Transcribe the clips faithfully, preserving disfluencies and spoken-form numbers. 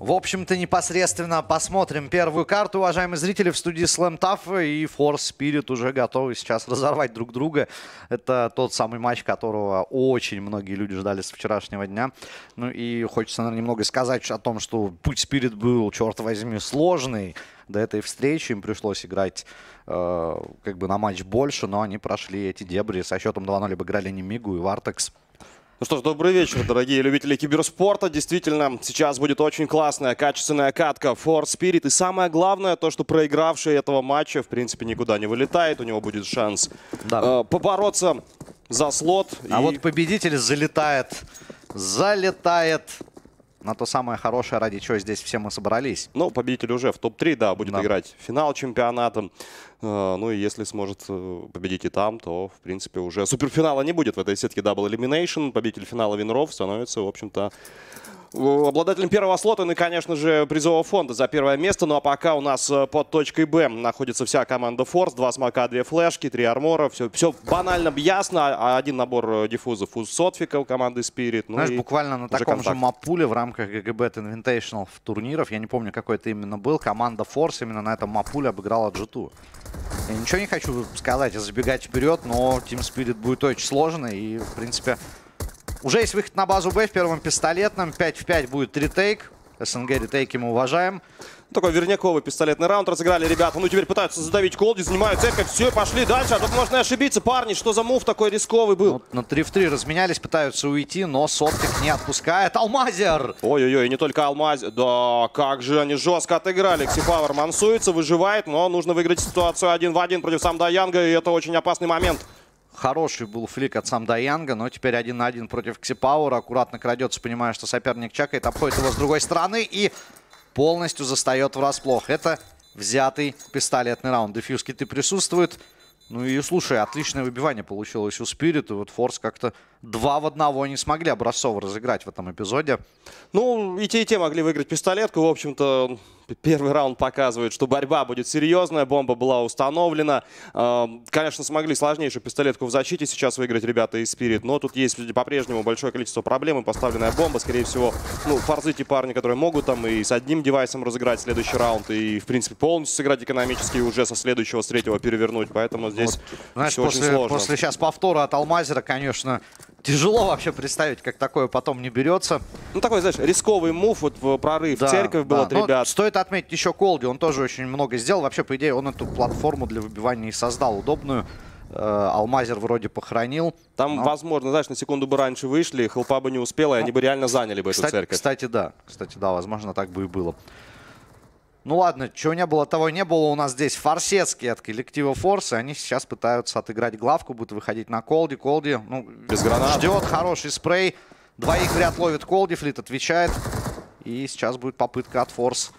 В общем-то, непосредственно посмотрим первую карту, уважаемые зрители, в студии слэм тафа и форс Spirit уже готовы сейчас разорвать друг друга. Это тот самый матч, которого очень многие люди ждали с вчерашнего дня. Ну и хочется, наверное, немного сказать о том, что путь Spirit был, черт возьми, сложный. До этой встречи им пришлось играть э, как бы на матч больше, но они прошли эти дебри. Со счетом два ноль обыграли Немигу и Vortex. Ну что ж, добрый вечер, дорогие любители киберспорта. Действительно, сейчас будет очень классная, качественная катка форс Spirit. И самое главное, то, что проигравший этого матча, в принципе, никуда не вылетает. У него будет шанс да. э, побороться за слот. А и... вот победитель залетает, залетает на то самое хорошее, ради чего здесь все мы собрались. Ну, победитель уже в топ три, да, будет да. играть в финал чемпионата. Ну и если сможет победить и там, то, в принципе, уже суперфинала не будет в этой сетке Double Elimination. Победитель финала Винров становится, в общем-то, обладателем первого слота, ну и, конечно же, призового фонда за первое место. Ну а пока у нас под точкой Б находится вся команда форс. Два смока, две флешки, три армора. Все, все банально ясно. Один набор диффузов у Сотфика, у команды Spirit. Ну, знаешь, буквально на таком контакт. же маппуле в рамках джи джи.Bet Invitational турниров, я не помню, какой это именно был, команда форс именно на этом маппуле обыграла джи ту. Я ничего не хочу сказать и забегать вперед, но Team Spirit будет очень сложный и, в принципе... Уже есть выход на базу Б в первом пистолетном. пять в пять будет ретейк. СНГ ретейки мы уважаем. Такой верняковый пистолетный раунд разыграли ребята. Ну, теперь пытаются задавить Coldyy, занимают цепь. Все, пошли дальше. А тут можно и ошибиться, парни. Что за мув такой рисковый был? Вот на три в три разменялись, пытаются уйти, но Сотфик не отпускает. Almazer! Ой-ой-ой, и не только Almazer. Да, как же они жестко отыграли. Xsepower мансуется, выживает, но нужно выиграть ситуацию один в один против somedieyoung. И это очень опасный момент. Хороший был флик от somedieyoung, но теперь один на один против Xsepower. Аккуратно крадется, понимая, что соперник чакает, обходит его с другой стороны и полностью застает врасплох. Это взятый пистолетный раунд. Дефьюз киты присутствуют. Ну и, слушай, отличное выбивание получилось у Spirit. И вот форс как-то два в одного не смогли образцово разыграть в этом эпизоде. Ну, и те, и те могли выиграть пистолетку. В общем-то, первый раунд показывает, что борьба будет серьезная. Бомба была установлена. Конечно, смогли сложнейшую пистолетку в защите сейчас выиграть ребята из Spirit. Но тут есть по-прежнему большое количество проблем. И поставленная бомба, скорее всего, ну, форзы те парни, которые могут там и с одним девайсом разыграть следующий раунд. И, в принципе, полностью сыграть экономически и уже со следующего, с третьего перевернуть. Поэтому... Здесь вот, знаешь, после, после сейчас повтора от Almazer'а, конечно, тяжело вообще представить, как такое потом не берется. Ну, такой, знаешь, рисковый мув, вот в прорыв, да, церковь да. был от ребят. Но стоит отметить еще Coldyy, он тоже очень много сделал. Вообще, по идее, он эту платформу для выбивания и создал удобную. Almazer вроде похоронил. Там, но... возможно, знаешь, на секунду бы раньше вышли, хелпа бы не успела, и они бы реально заняли бы кстати, эту церковь. Кстати, да. Кстати, да, возможно, так бы и было. Ну ладно, чего не было, того не было. У нас здесь форсецкие от коллектива форс. Они сейчас пытаются отыграть главку, будут выходить на Coldyy. Coldyy, ну, без гранат. Ждет хороший спрей. Двоих в ряд ловит Coldyy, флит отвечает. И сейчас будет попытка от форс,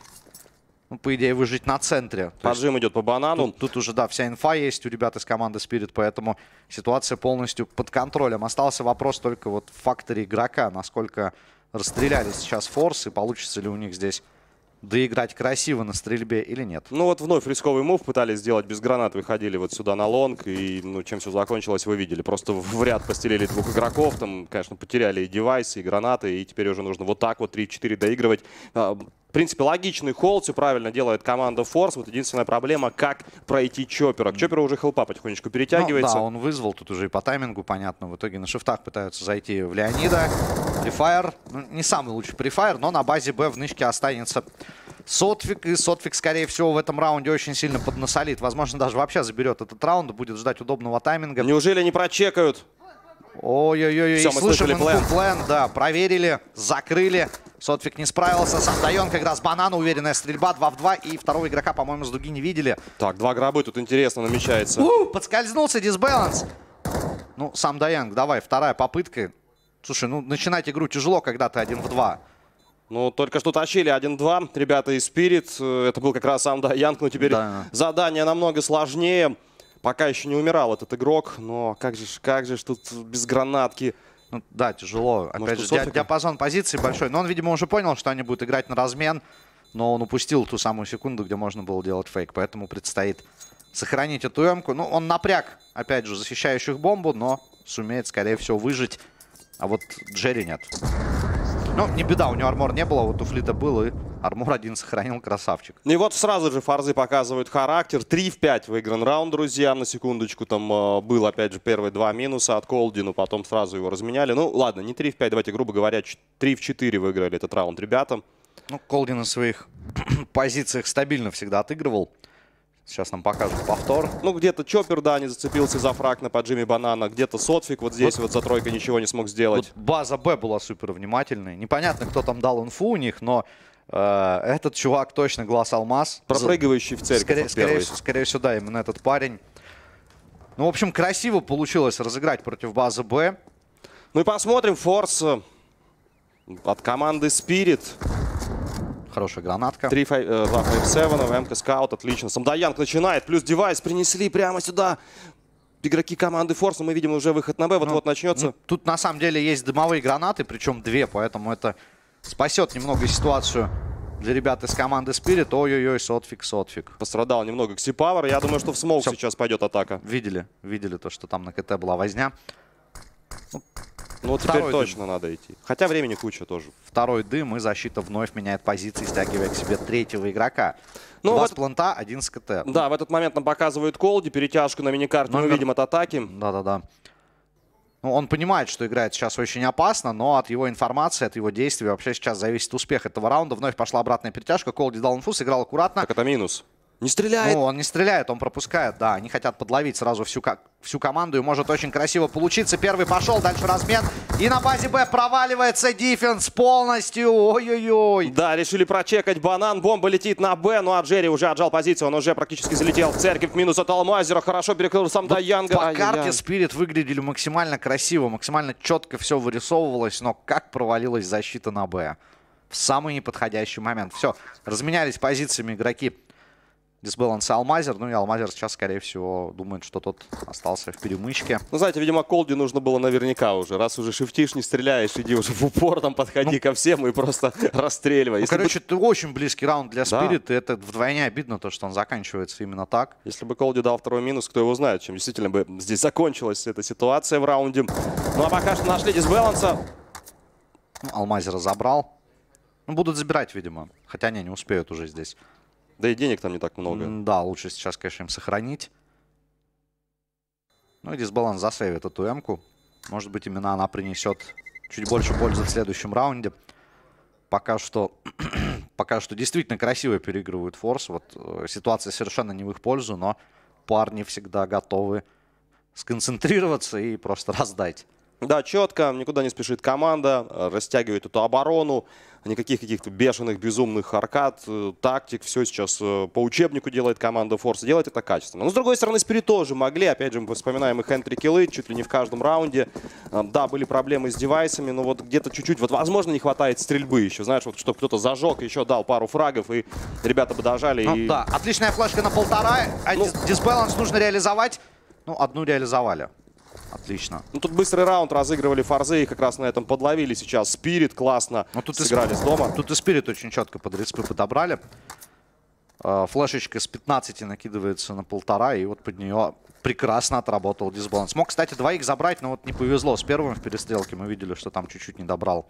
ну, по идее, выжить на центре. Поджим идет по банану. Тут, тут уже, да, вся инфа есть у ребят из команды Spirit, поэтому ситуация полностью под контролем. Остался вопрос только вот в факторе игрока, насколько расстреляли сейчас форс и получится ли у них здесь... доиграть красиво на стрельбе или нет. Ну вот вновь рисковый мув пытались сделать без гранат. Выходили вот сюда на лонг. И ну, чем все закончилось, вы видели. Просто в ряд постелили двух игроков. Там, конечно, потеряли и девайсы, и гранаты. И теперь уже нужно вот так вот три-четыре доигрывать. В принципе, логичный холд, все правильно делает команда форс. Вот единственная проблема, как пройти Чоппера. К Чопперу уже хелпа потихонечку перетягивается. Ну, да, он вызвал тут уже и по таймингу, понятно. В итоге на шифтах пытаются зайти в Леонида. Префайр, ну, не самый лучший префайр, но на базе Б в нычке останется Сотфик. И Сотфик, скорее всего, в этом раунде очень сильно поднасолит. Возможно, даже вообще заберет этот раунд, будет ждать удобного тайминга. Неужели не прочекают? Ой-ой-ой, слышали план, да, проверили, закрыли. Сотфик не справился, somedieyoung игра с банана, уверенная стрельба, два в два, и второго игрока, по-моему, с дуги не видели. Так, два гробы тут интересно намечается. У, подскользнулся Disbalance. Ну, somedieyoung, давай, вторая попытка. Слушай, ну, начинать игру тяжело, когда ты один в два. Ну, только что тащили один-два, ребята из Spirit, это был как раз somedieyoung, но теперь да. задание намного сложнее. Пока еще не умирал этот игрок, но как же, как же тут без гранатки. Ну, да, тяжело. Опять Может, же, диапазон позиций большой. Но он, видимо, уже понял, что они будут играть на размен. Но он упустил ту самую секунду, где можно было делать фейк. Поэтому предстоит сохранить эту эмку. Ну, он напряг, опять же, защищающих бомбу, но сумеет, скорее всего, выжить. А вот Джерри нет. Ну, не беда, у него армор не было, вот у Флита был, и армор один сохранил, красавчик. И вот сразу же форZe показывают характер. три в пять выигран раунд, друзья. На секундочку, там был, опять же, первые два минуса от Coldyy, но потом сразу его разменяли. Ну, ладно, не три в пять, давайте, грубо говоря, три в четыре выиграли этот раунд ребятам. Ну, Coldyy на своих позициях стабильно всегда отыгрывал. Сейчас нам покажут повтор. Ну, где-то Chopper, да, не зацепился за фраг на поджиме банана. Где-то Sotfik вот здесь вот, вот за тройкой ничего не смог сделать. Вот база Б была супер внимательной. Непонятно, кто там дал инфу у них, но э, этот чувак точно глаз алмаз. Пропрыгивающий в церковь. Скорее, скорее, скорее всего, да, именно этот парень. Ну, в общем, красиво получилось разыграть против базы Б. Ну и посмотрим. forZe от команды Spirit. Хорошая гранатка. три пять семь, МК Скаут, отлично. somedieyoung начинает, плюс девайс принесли прямо сюда игроки команды forZe. Но мы видим уже выход на Б, вот-вот ну, начнется. Ну, тут на самом деле есть дымовые гранаты, причем две, поэтому это спасет немного ситуацию для ребят из команды Spirit. Ой-ой-ой, Sotfik, Sotfik. Пострадал немного Xsepower. Я думаю, что в смоук Все. сейчас пойдет атака. Видели, видели то, что там на КТ была возня. Ну, Ну, теперь точно надо идти. Хотя времени куча тоже. Второй дым, и защита вновь меняет позиции, стягивая к себе третьего игрока. Два с планта, один с КТ. Да, в этот момент нам показывают Coldyy, перетяжку на миникарте мы видим от атаки. Да-да-да. Ну, он понимает, что играет сейчас очень опасно, но от его информации, от его действий вообще сейчас зависит успех этого раунда. Вновь пошла обратная перетяжка, Coldyy дал инфу, сыграл аккуратно. Так это минус. Не стреляет. Ну, он не стреляет, он пропускает, да. Они хотят подловить сразу всю, всю команду, и может очень красиво получиться. Первый пошел, дальше размен. И на базе Б проваливается диффенс полностью. Ой-ой-ой. Да, решили прочекать банан. Бомба летит на Б, ну а Джерри уже отжал позицию. Он уже практически залетел в церковь. Минус от Алмазера. Хорошо перекрыл somedieyoung. По карте Spirit выглядели максимально красиво, максимально четко все вырисовывалось. Но как провалилась защита на Б? В самый неподходящий момент. Все, разменялись позициями игроки Disbalance Almazer, ну и Almazer сейчас, скорее всего, думает, что тот остался в перемычке. Ну, знаете, видимо, Coldyy нужно было наверняка уже. Раз уже шифтишь, не стреляешь, иди уже в упор, там подходи ну, ко всем и просто расстреливай. Ну, если короче, бы... это очень близкий раунд для Spirit, да. И это вдвойне обидно, то, что он заканчивается именно так. Если бы Coldyy дал второй минус, кто его знает, чем действительно бы здесь закончилась эта ситуация в раунде. Ну, а пока что нашли Disbalance. Ну, Almazer забрал. Ну, будут забирать, видимо. Хотя не, не успеют уже здесь. Да и денег там не так много. Да, лучше сейчас, конечно, им сохранить. Ну и Disbalance засейвит эту эмку. Может быть, именно она принесет чуть больше пользы в следующем раунде. Пока что, пока что действительно красиво переигрывают forZe. Вот, ситуация совершенно не в их пользу, но парни всегда готовы сконцентрироваться и просто раздать. Да, четко, никуда не спешит команда, растягивает эту оборону, никаких каких-то бешеных, безумных аркад, тактик, все сейчас по учебнику делает команда forZe, делает это качественно. Но с другой стороны, Spirit тоже могли, опять же, мы вспоминаем их энтри-киллы, чуть ли не в каждом раунде. Да, были проблемы с девайсами, но вот где-то чуть-чуть, вот возможно, не хватает стрельбы еще, знаешь, вот чтобы кто-то зажег, еще дал пару фрагов, и ребята бы дожали. Ну, и... да, отличная флешка на полтора, а ну... Disbalance нужно реализовать, ну, одну реализовали. Отлично. Ну, тут быстрый раунд разыгрывали forZe и как раз на этом подловили сейчас Spirit. Классно ну, тут сыграли с дома. Тут и Spirit очень четко под респы подобрали. Флешечка с пятнадцати накидывается на полтора, и вот под нее прекрасно отработал Disbalance. Мог, кстати, двоих забрать, но вот не повезло с первым в перестрелке. Мы видели, что там чуть-чуть не добрал.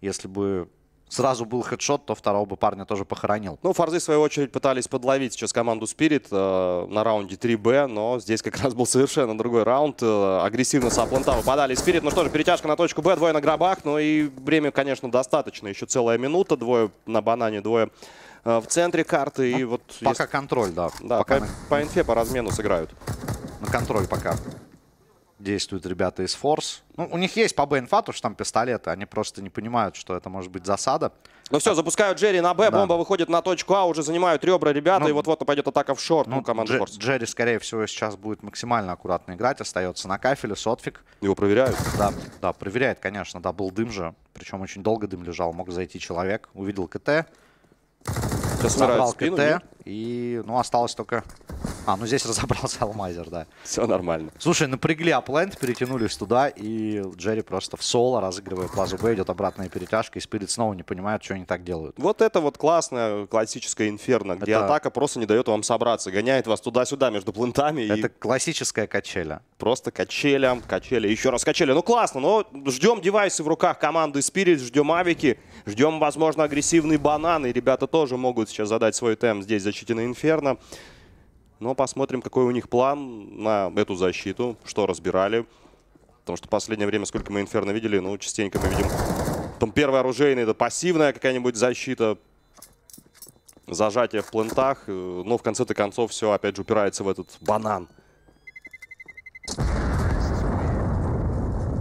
Если бы сразу был хедшот, то второго бы парня тоже похоронил. Ну, forZe, в свою очередь, пытались подловить сейчас команду Spirit э, на раунде три бэ, но здесь как раз был совершенно другой раунд. Э, агрессивно с апланта выпадали Spirit. Ну что же, перетяжка на точку Б, двое на гробах, но и время, конечно, достаточно. Еще целая минута, двое на банане, двое э, в центре карты. Ну, и вот пока есть... контроль, да. Да, пока по, на... по инфе, по размену сыграют. На контроль пока действуют ребята из forZe. Ну, у них есть по Б инфа, потому что там пистолеты. Они просто не понимают, что это может быть засада. Ну все, запускают Джерри на Б. Да. Бомба выходит на точку А. Уже занимают ребра ребята. Ну, и вот-вот пойдет атака в шорт. Ну, команда forZe. Джерри, скорее всего, сейчас будет максимально аккуратно играть. Остается на кафеле. Sotfik. Его проверяют? Да, да, проверяет, конечно. Да, был дым же. Причем очень долго дым лежал. Мог зайти человек. Увидел КТ. Собрал КТ. И, ну, осталось только А, ну здесь разобрался Almazer, да. Все нормально. Слушай, напрягли аплент, перетянулись туда, и Джерри просто в соло, разыгрывая плазу Б, идет обратная перетяжка, и Spirit снова не понимает, что они так делают. Вот это вот классная классическая Инферно, где это... атака просто не дает вам собраться, гоняет вас туда-сюда между плентами. Это и... классическая качеля. Просто качеля, качеля, еще раз качеля. Ну классно, но ждем девайсы в руках команды Spirit, ждем авики, ждем, возможно, агрессивный банан, и ребята тоже могут сейчас задать свой темп здесь защите на Инферно. Но посмотрим, какой у них план на эту защиту, что разбирали. Потому что в последнее время, сколько мы Инферно видели, ну, частенько мы видим... Там первое оружейное, это пассивная какая-нибудь защита, зажатие в плентах. Но в конце-то концов все опять же упирается в этот банан.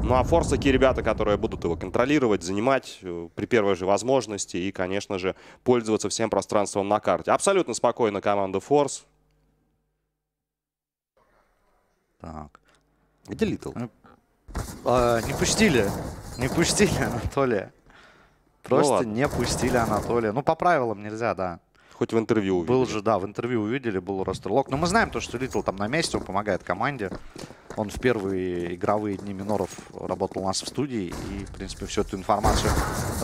Ну а форс такие ребята, которые будут его контролировать, занимать при первой же возможности и, конечно же, пользоваться всем пространством на карте. Абсолютно спокойно команда форс. Так. Где Литл? А, не пустили. Не пустили Анатолия. Просто ну, не пустили Анатолия. Ну, по правилам нельзя, да. Хоть в интервью увидели. Был же, да, в интервью увидели, был ростерлок. Но мы знаем то, что Литл там на месте, он помогает команде. Он в первые игровые дни миноров работал у нас в студии и, в принципе, всю эту информацию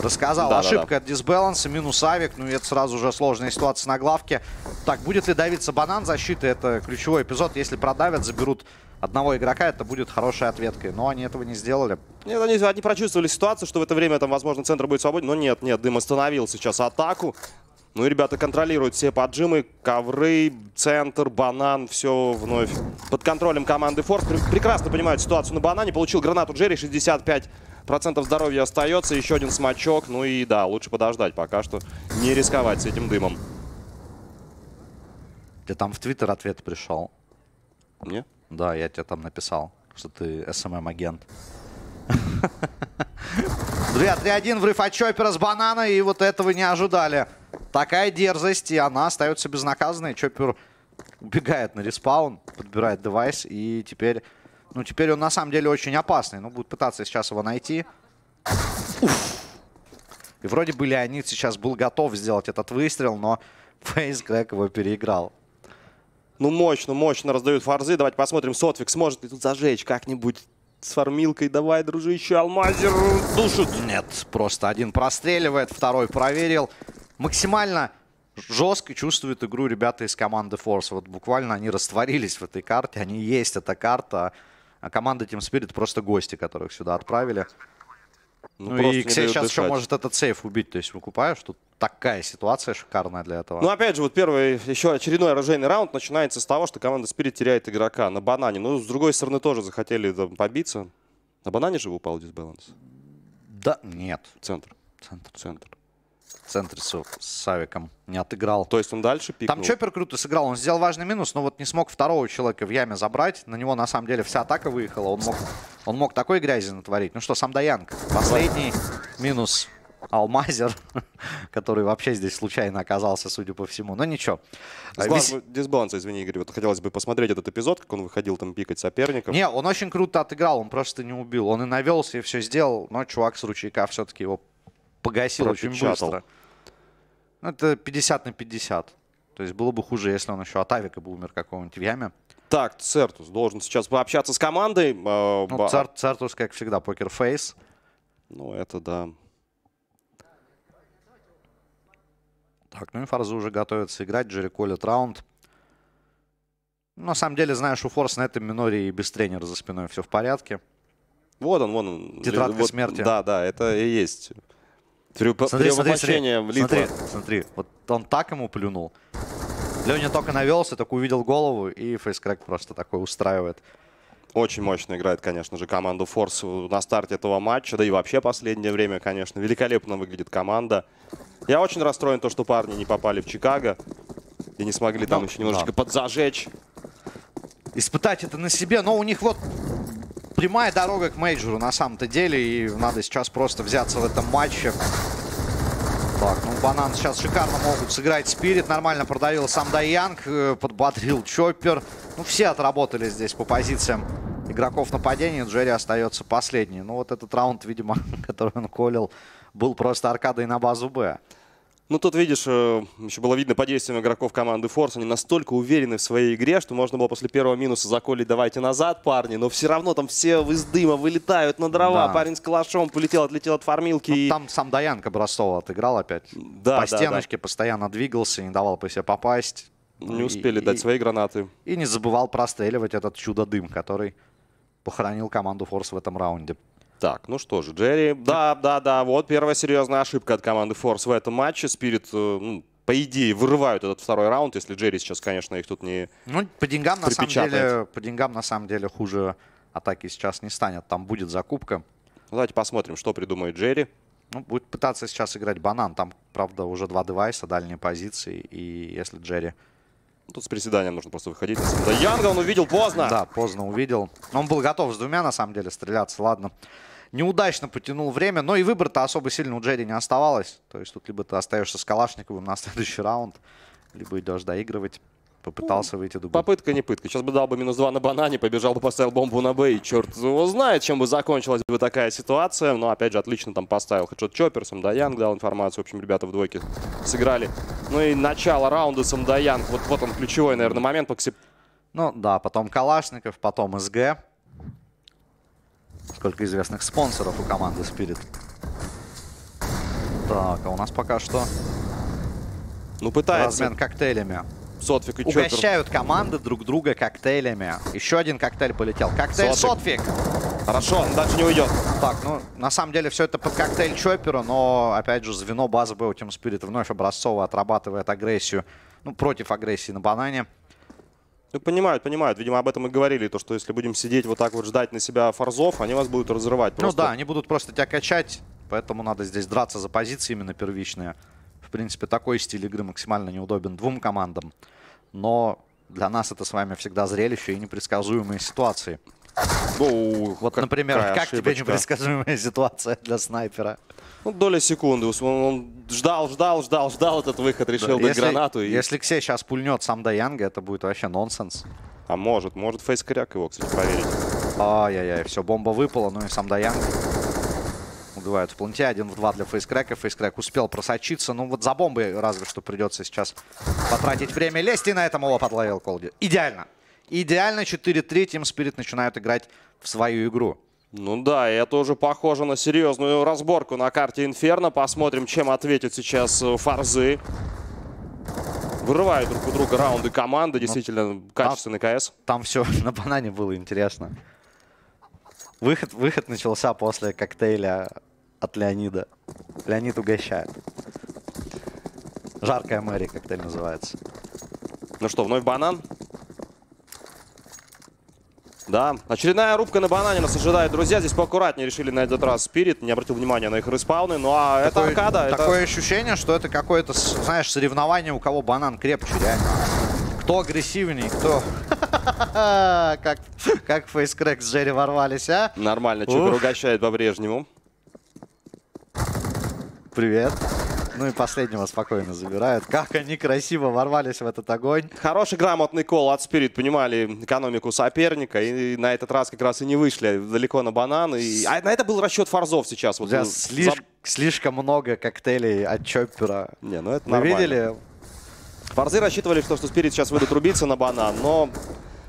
рассказал. Да, ошибка да, да. от дисбаланса, минус авик, ну и это сразу же сложная ситуация на главке. Так, будет ли давиться банан защиты, это ключевой эпизод. Если продавят, заберут одного игрока, это будет хорошей ответкой. Но они этого не сделали. Нет, они, они прочувствовали ситуацию, что в это время, там, возможно, центр будет свободен. Но нет, нет, дым остановил сейчас атаку. Ну и ребята контролируют все поджимы, ковры, центр, банан, все вновь под контролем команды форс. Прекрасно понимают ситуацию на банане, получил гранату Джерри, шестьдесят пять процентов здоровья остается, еще один смачок. Ну и да, лучше подождать пока что, не рисковать с этим дымом. Ты там в Твиттер ответ пришел. Мне? Да, я тебе там написал, что ты эс эм эм-агент. два три один, врыв от Чоппера с банана, и вот этого не ожидали. Такая дерзость, и она остается безнаказанной. Чоппер убегает на респаун, подбирает девайс, и теперь... Ну, теперь он на самом деле очень опасный. Ну, будет пытаться сейчас его найти. Уф. И вроде бы Леонид сейчас был готов сделать этот выстрел, но FaceCrack его переиграл. Ну, мощно, мощно раздают форзы. Давайте посмотрим, Сотфик сможет ли тут зажечь как-нибудь. С фармилкой давай, дружище, Almazer душит. Нет, просто один простреливает, второй проверил. Максимально жестко чувствуют игру ребята из команды форс. Вот буквально они растворились в этой карте, они есть эта карта. А команда Team Spirit просто гости, которых сюда отправили. Ну, ну и Ксей сейчас дышать. Еще может этот сейф убить, то есть выкупаешь. Тут такая ситуация шикарная для этого. Ну опять же, вот первый, еще очередной оружейный раунд начинается с того, что команда Spirit теряет игрока на банане. Ну, с другой стороны, тоже захотели там, побиться. На банане же упал дисбаланс? Да, нет. Центр. Центр. Центр. В центре с, с авиком не отыграл. То есть он дальше пикнул. Там Чоппер круто сыграл, он сделал важный минус, но вот не смог второго человека в яме забрать. На него на самом деле вся атака выехала. Он мог, он мог такой грязи натворить. Ну что, somedieyoung. Последний минус Almazer, который вообще здесь случайно оказался, судя по всему. Но ничего. Дисбаланс, Вис... дисбаланс извини, Игорь. Вот хотелось бы посмотреть этот эпизод, как он выходил там пикать соперников. Не, он очень круто отыграл, он просто не убил. Он и навелся, и все сделал, но чувак с ручейка все-таки его погасил очень быстро. Это пятьдесят на пятьдесят. То есть было бы хуже, если он еще от авика бы умер какого-нибудь в яме. Так, Цертус должен сейчас пообщаться с командой. Ну, Цер, Цертус, как всегда, покерфейс. Ну, это да. Так, ну и форзы уже готовятся играть. Джерри колет раунд. На самом деле, знаешь, у форс на этом миноре и без тренера за спиной все в порядке. Вот он, вон он. Тетрадка вот, смерти. Да, да, это и есть. Смотри, смотри, смотри, смотри, вот он так ему плюнул. Леня только навелся, только увидел голову, и FaceCrack просто такой устраивает. Очень мощно играет, конечно же, команду форс на старте этого матча. Да и вообще последнее время, конечно, великолепно выглядит команда. Я очень расстроен, то, что парни не попали в Чикаго и не смогли там ну, еще немножечко да. подзажечь. Испытать это на себе, но у них вот... Прямая дорога к мейджору на самом-то деле, и надо сейчас просто взяться в этом матче. Так, ну банан сейчас шикарно могут сыграть Spirit, нормально продавил somedieyoung, подбодрил Чоппер. Ну все отработали здесь по позициям игроков нападения, Джерри остается последний. Ну вот этот раунд, видимо, который он колил, был просто аркадой на базу Б. Ну, тут, видишь, еще было видно по действиям игроков команды forZe. Они настолько уверены в своей игре, что можно было после первого минуса заколить «давайте назад, парни». Но все равно там все из дыма вылетают на дрова. Да. Парень с калашом полетел, отлетел от фармилки. Ну, и... Там сам Доянка Брасова отыграл опять. Да, по да, стеночке да. постоянно двигался, не давал по себе попасть. Не успели и, дать и, свои гранаты. И не забывал простреливать этот чудо-дым, который похоронил команду forZe в этом раунде. Так, ну что же, Джерри, да, да, да, вот первая серьезная ошибка от команды forZe в этом матче. Спирит, ну, по идее, вырывают этот второй раунд, если Джерри сейчас, конечно, их тут не Ну, по деньгам, на самом деле, по деньгам, на самом деле, хуже атаки сейчас не станет. Там будет закупка. Давайте посмотрим, что придумает Джерри. Ну, будет пытаться сейчас играть банан. Там, правда, уже два девайса, дальние позиции. И если Джерри... Тут с приседанием нужно просто выходить. Да, Янга он увидел поздно. Да, поздно увидел. Он был готов с двумя, на самом деле, стреляться. Ладно. Неудачно потянул время. Но и выбор-то особо сильно у Джерри не оставалось. То есть тут либо ты остаешься с Калашниковым на следующий раунд, либо идешь доигрывать. Попытался выйти дубы. Попытка не пытка. Сейчас бы дал бы минус два на банане, побежал бы, поставил бомбу на Б. И черт его знает, чем бы закончилась бы такая ситуация. Но опять же, отлично там поставил хэдшот Chopper. Somedieyoung дал информацию. В общем, ребята в двойке сыграли. Ну и начало раунда Somedieyoung. Вот, вот он ключевой, наверное, момент. Ну да, потом Калашников, потом СГ. Сколько известных спонсоров у команды Spirit. Так, а у нас пока что... Ну пытается. Размен коктейлями. Сотфик и Угощают Chopper. команды друг друга коктейлями. Еще один коктейль полетел. Коктейль Сотфик. Сотфик. Хорошо, он дальше не уйдет. Так, ну, на самом деле, все это под коктейль Chopper, но, опять же, звено базы Б у Team Spirit вновь образцово отрабатывает агрессию. Ну, против агрессии на банане. Ну, понимают, понимают. Видимо, об этом и говорили, то, что если будем сидеть вот так вот ждать на себя форзов, они вас будут разрывать. Просто... Ну да, они будут просто тебя качать, поэтому надо здесь драться за позиции именно первичные. В принципе, такой стиль игры максимально неудобен двум командам. Но для нас это с вами всегда зрелище и непредсказуемые ситуации. Оу, вот, например, как ошибочка. Тебе непредсказуемая ситуация для снайпера? Ну, доля секунды. Он, он ждал, ждал, ждал, ждал этот выход, решил да, дать гранату. И... Если Ксей сейчас пульнет somedieyoung, это будет вообще нонсенс. А может, может FaceCrack его, кстати, проверить. Ай-яй-яй, все, бомба выпала, ну и somedieyoung. Убивают в планте. Один в два для FaceCrack. FaceCrack успел просочиться. Ну вот за бомбой разве что придется сейчас потратить время. Лезть, и на этом его подловил Coldyy. Идеально. Идеально. четыре три. Team Spirit начинают играть в свою игру. Ну да, это уже похоже на серьезную разборку на карте Инферно. Посмотрим, чем ответит сейчас forZe. Вырывают друг у друга раунды команды. Действительно, ну, качественный там, КС. Там все на банане было интересно. Выход, выход начался после коктейля от Леонида. Леонид угощает. Жаркая Мэри коктейль называется. Ну что, вновь банан? Да, очередная рубка на банане нас ожидает, друзья. Здесь поаккуратнее решили на этот раз Spirit. Не обратил внимания на их респауны. Ну а такое, это аркада. Такое это... ощущение, что это какое-то, знаешь, соревнование, у кого банан крепче, реально. Кто агрессивнее, кто... Как, как FaceCrack с Джерри ворвались, а? Нормально, Chopper угощает по-прежнему. Привет. Ну и последнего спокойно забирают. Как они красиво ворвались в этот огонь. Хороший грамотный кол от Spirit. Понимали экономику соперника. И на этот раз как раз и не вышли далеко на банан. И... А на это был расчет форзов сейчас. Вот слиш... за... Слишком много коктейлей от Chopper. Не, ну это нормально. Вы видели? forZe рассчитывали, что, что Spirit сейчас выйдут рубиться на банан, но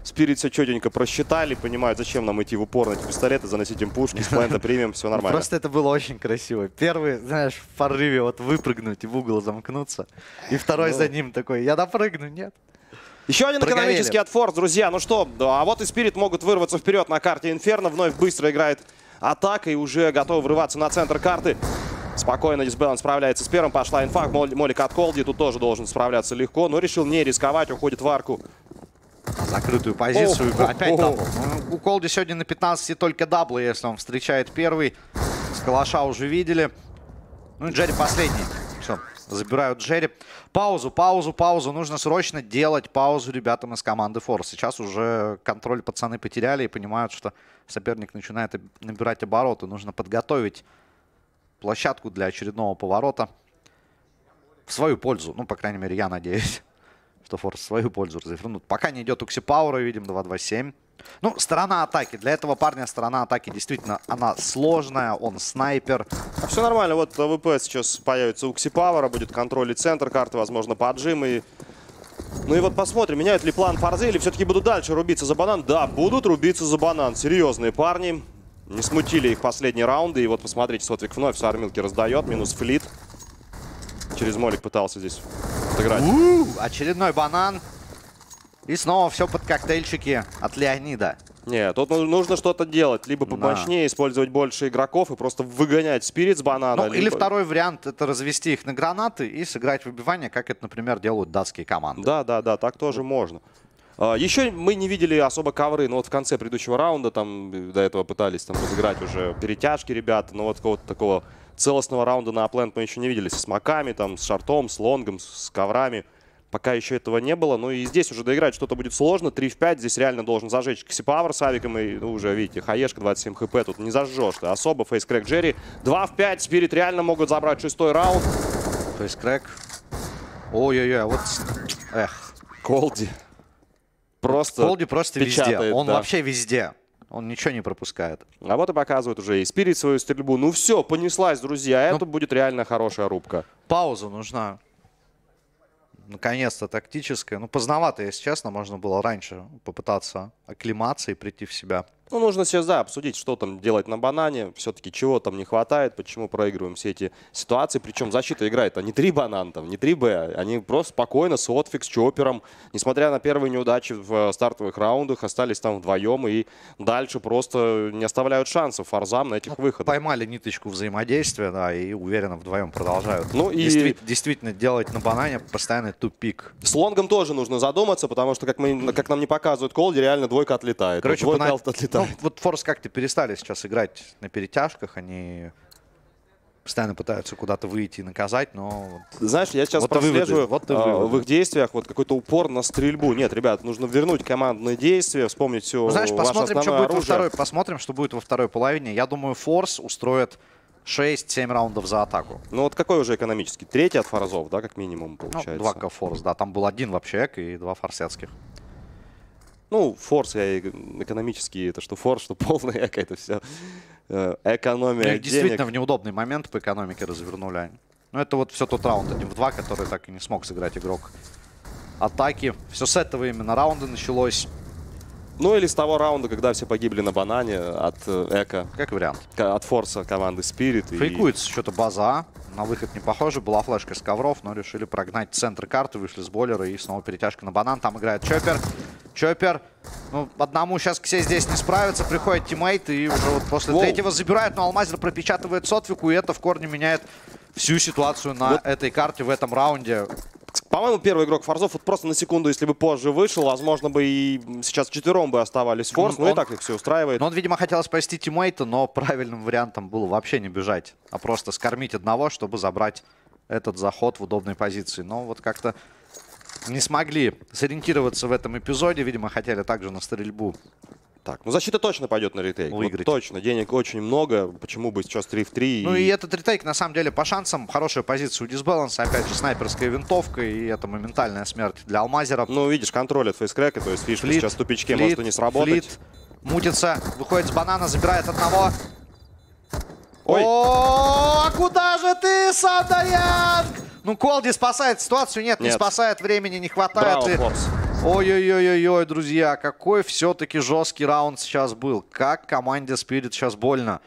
Spirit все четенько просчитали, понимают, зачем нам идти в упор на эти пистолеты, заносить им пушки, с плента примем, все нормально. Просто это было очень красиво. Первый, знаешь, в порыве вот выпрыгнуть и в угол замкнуться, и второй за ним такой, я допрыгну, нет. Еще один экономический от forZe, друзья. Ну что, а вот и Spirit могут вырваться вперед на карте Inferno, вновь быстро играет атака и уже готовы врываться на центр карты. Спокойно Disbalance справляется с первым. Пошла инфа. Молик от Coldyy. Тут тоже должен справляться легко. Но решил не рисковать. Уходит в арку. Закрытую позицию. О, Опять о, дабл. О. У Coldyy сегодня на пятнадцати только даблы, если он встречает первый. С калаша уже видели. Ну и Джерри последний. Все. Забирают Джерри. Паузу, паузу, паузу. Нужно срочно делать паузу ребятам из команды forZe. Сейчас уже контроль пацаны потеряли и понимают, что соперник начинает набирать обороты. Нужно подготовить площадку для очередного поворота в свою пользу. Ну, по крайней мере, я надеюсь. что форс свою пользу разыгрывают. Пока не идет Xsepower, видим два два семь. Ну, сторона атаки. Для этого парня сторона атаки действительно она сложная. Он снайпер. Все нормально. Вот ВП сейчас появится у Xsepower. Будет контроль и центр карты, возможно, поджим. И... Ну и вот посмотрим, меняют ли план форZe или все-таки будут дальше рубиться за банан. Да, будут рубиться за банан. Серьезные парни. Не смутили их последние раунды. И вот посмотрите, Сотвик вновь с армилки раздает. Минус флит. Через молик пытался здесь отыграть. У-у-у, очередной банан. И снова все под коктейльчики от Леонида. Нет, тут нужно что-то делать. Либо помощнее, да, использовать больше игроков и просто выгонять спирит с банана. Ну, либо... Или второй вариант — это развести их на гранаты и сыграть выбивание, как это, например, делают датские команды. Да, да, да, так тоже можно. Еще мы не видели особо ковры, но вот в конце предыдущего раунда, там до этого пытались там разыграть уже перетяжки ребята, но вот какого-то такого целостного раунда на аплент мы еще не видели. С маками, там, с шартом, с лонгом, с коврами. Пока еще этого не было. Ну и здесь уже доиграть что-то будет сложно. три в пять. Здесь реально должен зажечь Xsepower с авиком. И, ну, уже, видите, хаешка, двадцать семь хп. Тут не зажжешь ты особо. FaceCrack, Jerry. два в пять. Spirit реально могут забрать шестой раунд. FaceCrack. Ой-ой-ой. Вот... Эх. Coldyy. Просто Coldyy просто печатает, везде. Он да. вообще везде. Он ничего не пропускает. А вот и показывает уже и Spirit свою стрельбу. Ну все, понеслась, друзья. Ну, это будет реально хорошая рубка. Пауза нужна. Наконец-то тактическая. Ну, поздновато, если честно, можно было раньше попытаться оклематься и прийти в себя. Ну, нужно сейчас, да, обсудить, что там делать на банане. Все-таки чего там не хватает, почему проигрываем все эти ситуации. Причем защита играет, а не три банана, там, не три Б. Они просто спокойно с Sotfik, с Chopper. Несмотря на первые неудачи в стартовых раундах, остались там вдвоем и дальше просто не оставляют шансов форзам на этих ну, выходах. Поймали ниточку взаимодействия, да, и уверенно вдвоем продолжают. Ну, и... Действи- действительно, делать на банане постоянный тупик. С лонгом тоже нужно задуматься, потому что, как, мы, как нам не показывают Coldyy, реально двойка отлетает. Короче, вот двойка понад... отлетает. Ну, вот форс как-то перестали сейчас играть на перетяжках, они постоянно пытаются куда-то выйти и наказать, но... Знаешь, я сейчас вот прослеживаю вот а, в их действиях вот какой-то упор на стрельбу. Нет, ребят, нужно вернуть командные действия, вспомнить все ну, знаешь, посмотрим, что будет во второй, посмотрим, что будет во второй половине. Я думаю, форс устроит шесть-семь раундов за атаку. Ну вот какой уже экономический? Третий от форзов, да, как минимум получается? Ну, два К-форс, да. Там был один вообще эк и два форсетских. Ну, форс, я экономический, это что форс, что полная эко, это все экономия денег. Действительно, в неудобный момент по экономике развернули они. Ну, это вот все тот раунд один в два, который так и не смог сыграть игрок атаки. Все с этого именно раунда началось. Ну, или с того раунда, когда все погибли на банане от эко. Как вариант. От форса команды Spirit. Фейкуется и... что-то база. На выход не похоже. Была флешка с ковров, но решили прогнать центр карты. Вышли с бойлера и снова перетяжка на банан. Там играет Chopper. Chopper. Ну, одному сейчас Ксей здесь не справится. Приходит тиммейт и уже вот после Воу. третьего забирает. Но Almazer пропечатывает Sotfik. И это в корне меняет всю ситуацию на вот. этой карте в этом раунде. По-моему, первый игрок форзов вот просто на секунду, если бы позже вышел, возможно, бы и сейчас четвером бы оставались форс, но и так их все устраивает. Но он, видимо, хотел спасти тиммейта, но правильным вариантом было вообще не бежать, а просто скормить одного, чтобы забрать этот заход в удобной позиции. Но вот как-то не смогли сориентироваться в этом эпизоде, видимо, хотели также на стрельбу. Так, ну защита точно пойдет на ретейк. Вот точно, денег очень много, почему бы сейчас три в три. Ну и... и этот ретейк на самом деле по шансам. Хорошая позиция у Disbalance, опять же снайперская винтовка, и это моментальная смерть для Almazer. Ну видишь, контроль от FaceCrack, то есть фишка флит, сейчас в тупичке флит, может и не сработать. Флит, мутится, выходит с банана, забирает одного. Ой! О-о-о, куда же ты, Somedieyoung? Ну Coldyy спасает ситуацию, нет, нет, не спасает, времени не хватает. Браво, и... Ой-ой-ой-ой, друзья, какой все-таки жесткий раунд сейчас был. Как команде Spirit сейчас больно.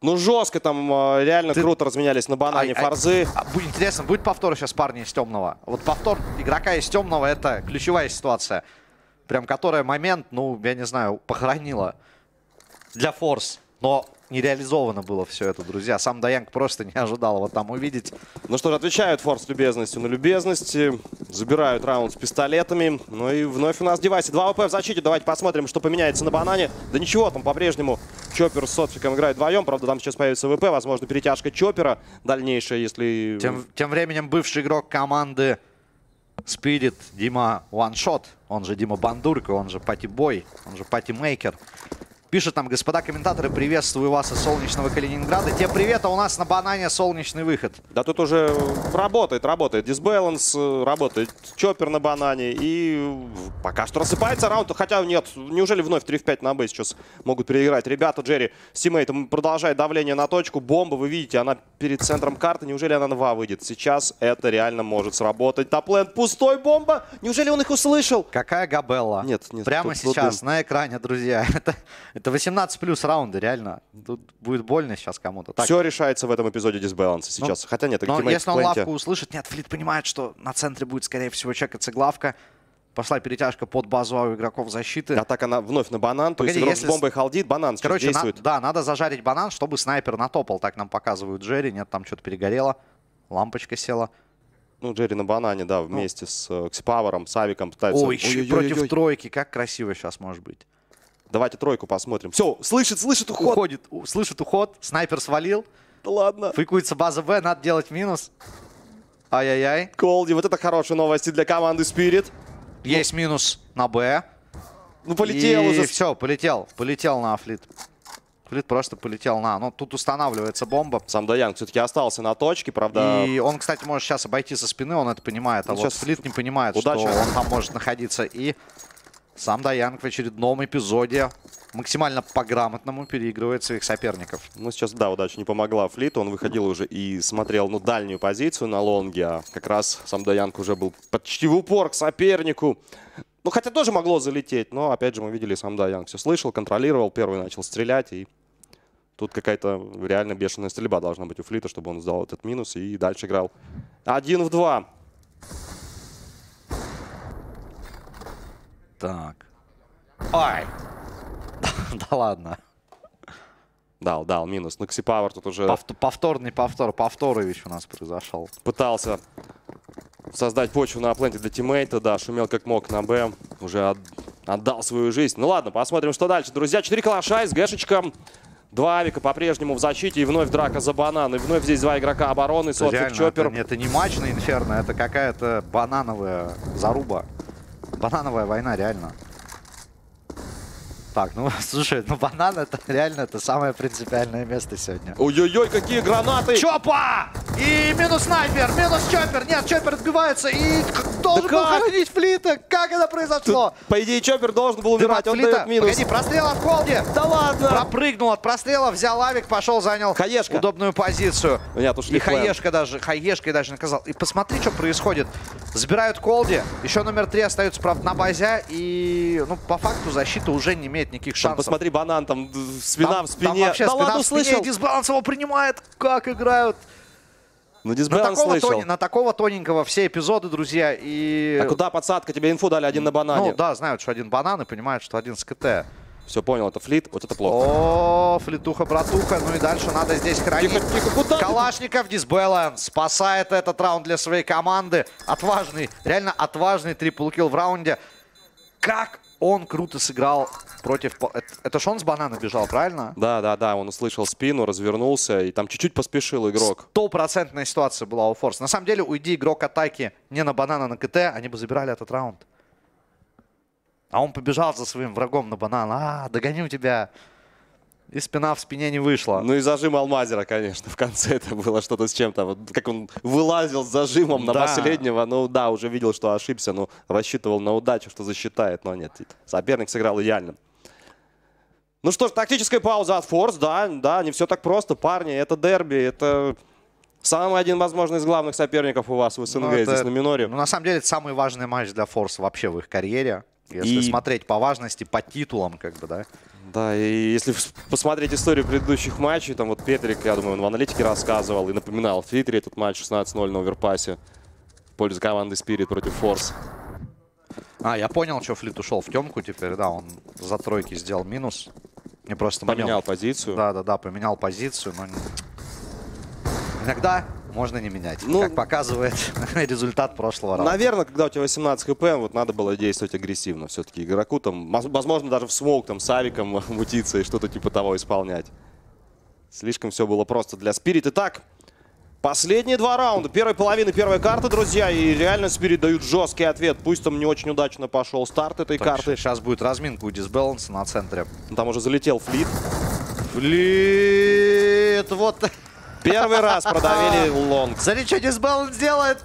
Ну, жестко там, реально Ты... круто разменялись на банане ай, форзы. Ай, ай. Интересно, будет повтор сейчас парни из темного? Вот повтор игрока из темного — это ключевая ситуация. Прям которая момент, ну, я не знаю, похоронила для форс. Но не реализовано было все это, друзья. somedieyoung просто не ожидал его там увидеть. Ну что же, отвечают форс любезностью на любезности. Забирают раунд с пистолетами. Ну и вновь у нас девайсы. два вэ пэ в защите. Давайте посмотрим, что поменяется на банане. Да ничего, там по-прежнему Chopper с Sotfik играют вдвоем. Правда, там сейчас появится вэ пэ. Возможно, перетяжка Chopper дальнейшая, если... Тем, тем временем бывший игрок команды Spirit Дима One Shot. Он же Дима Бандурка, он же Пати Бой, он же Пати Мейкер. Пишут нам, господа комментаторы, приветствую вас из солнечного Калининграда. Тебе привет, а у нас на банане солнечный выход. Да тут уже работает, работает Disbalance, работает Chopper на банане. И пока что рассыпается раунд. Хотя нет, неужели вновь три в пять на бейс сейчас могут переиграть? Ребята, Джерри с тиммейтом продолжает давление на точку. Бомба, вы видите, она перед центром карты. Неужели она на два выйдет? Сейчас это реально может сработать. Топленд пустой, бомба. Неужели он их услышал? Какая габелла. Нет, нет. Прямо тут, сейчас тут... на экране, друзья. Это восемнадцать плюс раунды, реально. Тут будет больно сейчас кому-то. Все решается в этом эпизоде Disbalance сейчас. Ну, Хотя нет, но если он лавку услышит, нет, Флит понимает, что на центре будет, скорее всего, чекаться главка. Пошла перетяжка под базу у игроков защиты. Атака на, вновь на банан. Погоди, то есть игрок если... с бомбой холдит, банан Короче, действует. На... Да, надо зажарить банан, чтобы снайпер натопал. Так нам показывают Джерри. Нет, там что-то перегорело. Лампочка села. Ну, Джерри на банане, да, вместе ну. с uh, Xsepower, Савиком. Пытается... Ой, еще против тройки. Как красиво сейчас может быть. Давайте тройку посмотрим. Все, слышит, слышит уход. Уходит, слышит уход. Снайпер свалил. Да ладно. Фейкуется база Б, надо делать минус. Ай-яй-яй. Колди, вот это хорошие новости для команды Spirit. Есть ну. минус на Б. Ну, полетел И... уже. Все, полетел. Полетел на Флит. Флит просто полетел на. Ну, тут устанавливается бомба. somedieyoung все-таки остался на точке, правда. И он, кстати, может сейчас обойти со спины, он это понимает. А ну, вот Флит не понимает, удача. что он там может находиться. И... somedieyoung в очередном эпизоде максимально по-грамотному переигрывает своих соперников. Ну, сейчас, да, удача не помогла Флиту. Он выходил уже и смотрел, ну, дальнюю позицию на лонге. А как раз somedieyoung уже был почти в упор к сопернику. Ну, хотя тоже могло залететь, но, опять же, мы видели, somedieyoung все слышал, контролировал. Первый начал стрелять, и тут какая-то реально бешеная стрельба должна быть у Флита, чтобы он сдал этот минус и дальше играл один в два. Так. Ай! Да ладно. Дал, дал, минус. Ну, Xsepower тут уже... Повторный повтор, повторович у нас произошел. Пытался создать почву на апленте для тиммейта, да, шумел как мог на Б. Уже от... отдал свою жизнь. Ну ладно, посмотрим, что дальше, друзья. Четыре калаша с гэшечком. Два авика по-прежнему в защите, и вновь драка за банан. И вновь здесь два игрока обороны, Сотфик, Chopper. Это, это не матч на Инферно, это какая-то банановая заруба. Банановая война, реально. Так, ну, слушай, ну банан это реально это самое принципиальное место сегодня. Ой-ой-ой, какие гранаты! Chopper! И минус снайпер, минус Chopper. Нет, Chopper отбивается и должен да был хоронить Флита. Как это произошло? Тут, по идее, Chopper должен был умирать, он дает минус. Погоди, прострел от Колди. Да ладно! Пропрыгнул от прострела, взял авик, пошел, занял хаешка. удобную позицию. Нет, и хаешка даже, хаешкой даже наказал. И посмотри, что происходит. Забирают Колди, еще номер три остается, правда, на базе. И, ну, по факту защита уже не имеет никаких шансов. Там, посмотри, банан там, спина там, в спине. Там вообще да спина ладно, в спине, Disbalance его принимает. Как играют. Ну, Disbalance слышал. Тони, на такого тоненького все эпизоды, друзья. И... А куда подсадка? Тебе инфу дали один на банане. Ну да, знают, что один банан и понимают, что один с КТ. Все, понял, это Флит, вот это плохо. О, Флитуха-братуха, ну и дальше надо здесь хранить. Тихо, тихо, куда Калашников, Disbalance спасает этот раунд для своей команды. Отважный, реально отважный триплкил в раунде. Как он круто сыграл против... Это ж он с банана бежал, правильно? Да, да, да, он услышал спину, развернулся и там чуть-чуть поспешил игрок. Стопроцентная ситуация была у forZe. На самом деле, уйди игрок атаки не на банана, на КТ, они бы забирали этот раунд. А он побежал за своим врагом на банан. А, догоню тебя. И спина в спине не вышла. Ну и зажим Алмазера, конечно. В конце это было что-то с чем-то. Вот как он вылазил с зажимом да. на последнего. Ну да, уже видел, что ошибся. Но рассчитывал на удачу, что засчитает. Но нет, соперник сыграл идеально. Ну что ж, тактическая пауза от forZe. Да, да, не все так просто, парни. Это дерби, это... Самый один, возможно, из главных соперников у вас в СНГ ну, это... здесь на миноре. Ну, на самом деле, это самый важный матч для forZe вообще в их карьере. Если и... смотреть по важности, по титулам, как бы, да? Да, и если посмотреть историю предыдущих матчей, там вот Петрик, я думаю, он в аналитике рассказывал и напоминал в Твиттере этот матч шестнадцать ноль на Overpass в пользу команды Spirit против forZe. А, я понял, что Флит ушел в темку теперь, да, он за тройки сделал минус. Мне просто поменял момент... позицию. Да-да-да, поменял позицию, но... Иногда можно не менять, ну, как показывает результат прошлого раунда. Наверное, когда у тебя восемнадцать хп, вот надо было действовать агрессивно все-таки игроку. Там, возможно, даже в смоук там, с авиком мутиться и что-то типа того исполнять. Слишком все было просто для Spirit. Итак, Последние два раунда. Первой половины первой карты, друзья. И реально Spirit дают жесткий ответ. Пусть там не очень удачно пошел старт этой Точно. карты. Сейчас будет разминка у Disbalance на центре. Там уже залетел флит. Флит! Вот. Первый раз продавили лонг. Смотри, что Disbalance делает.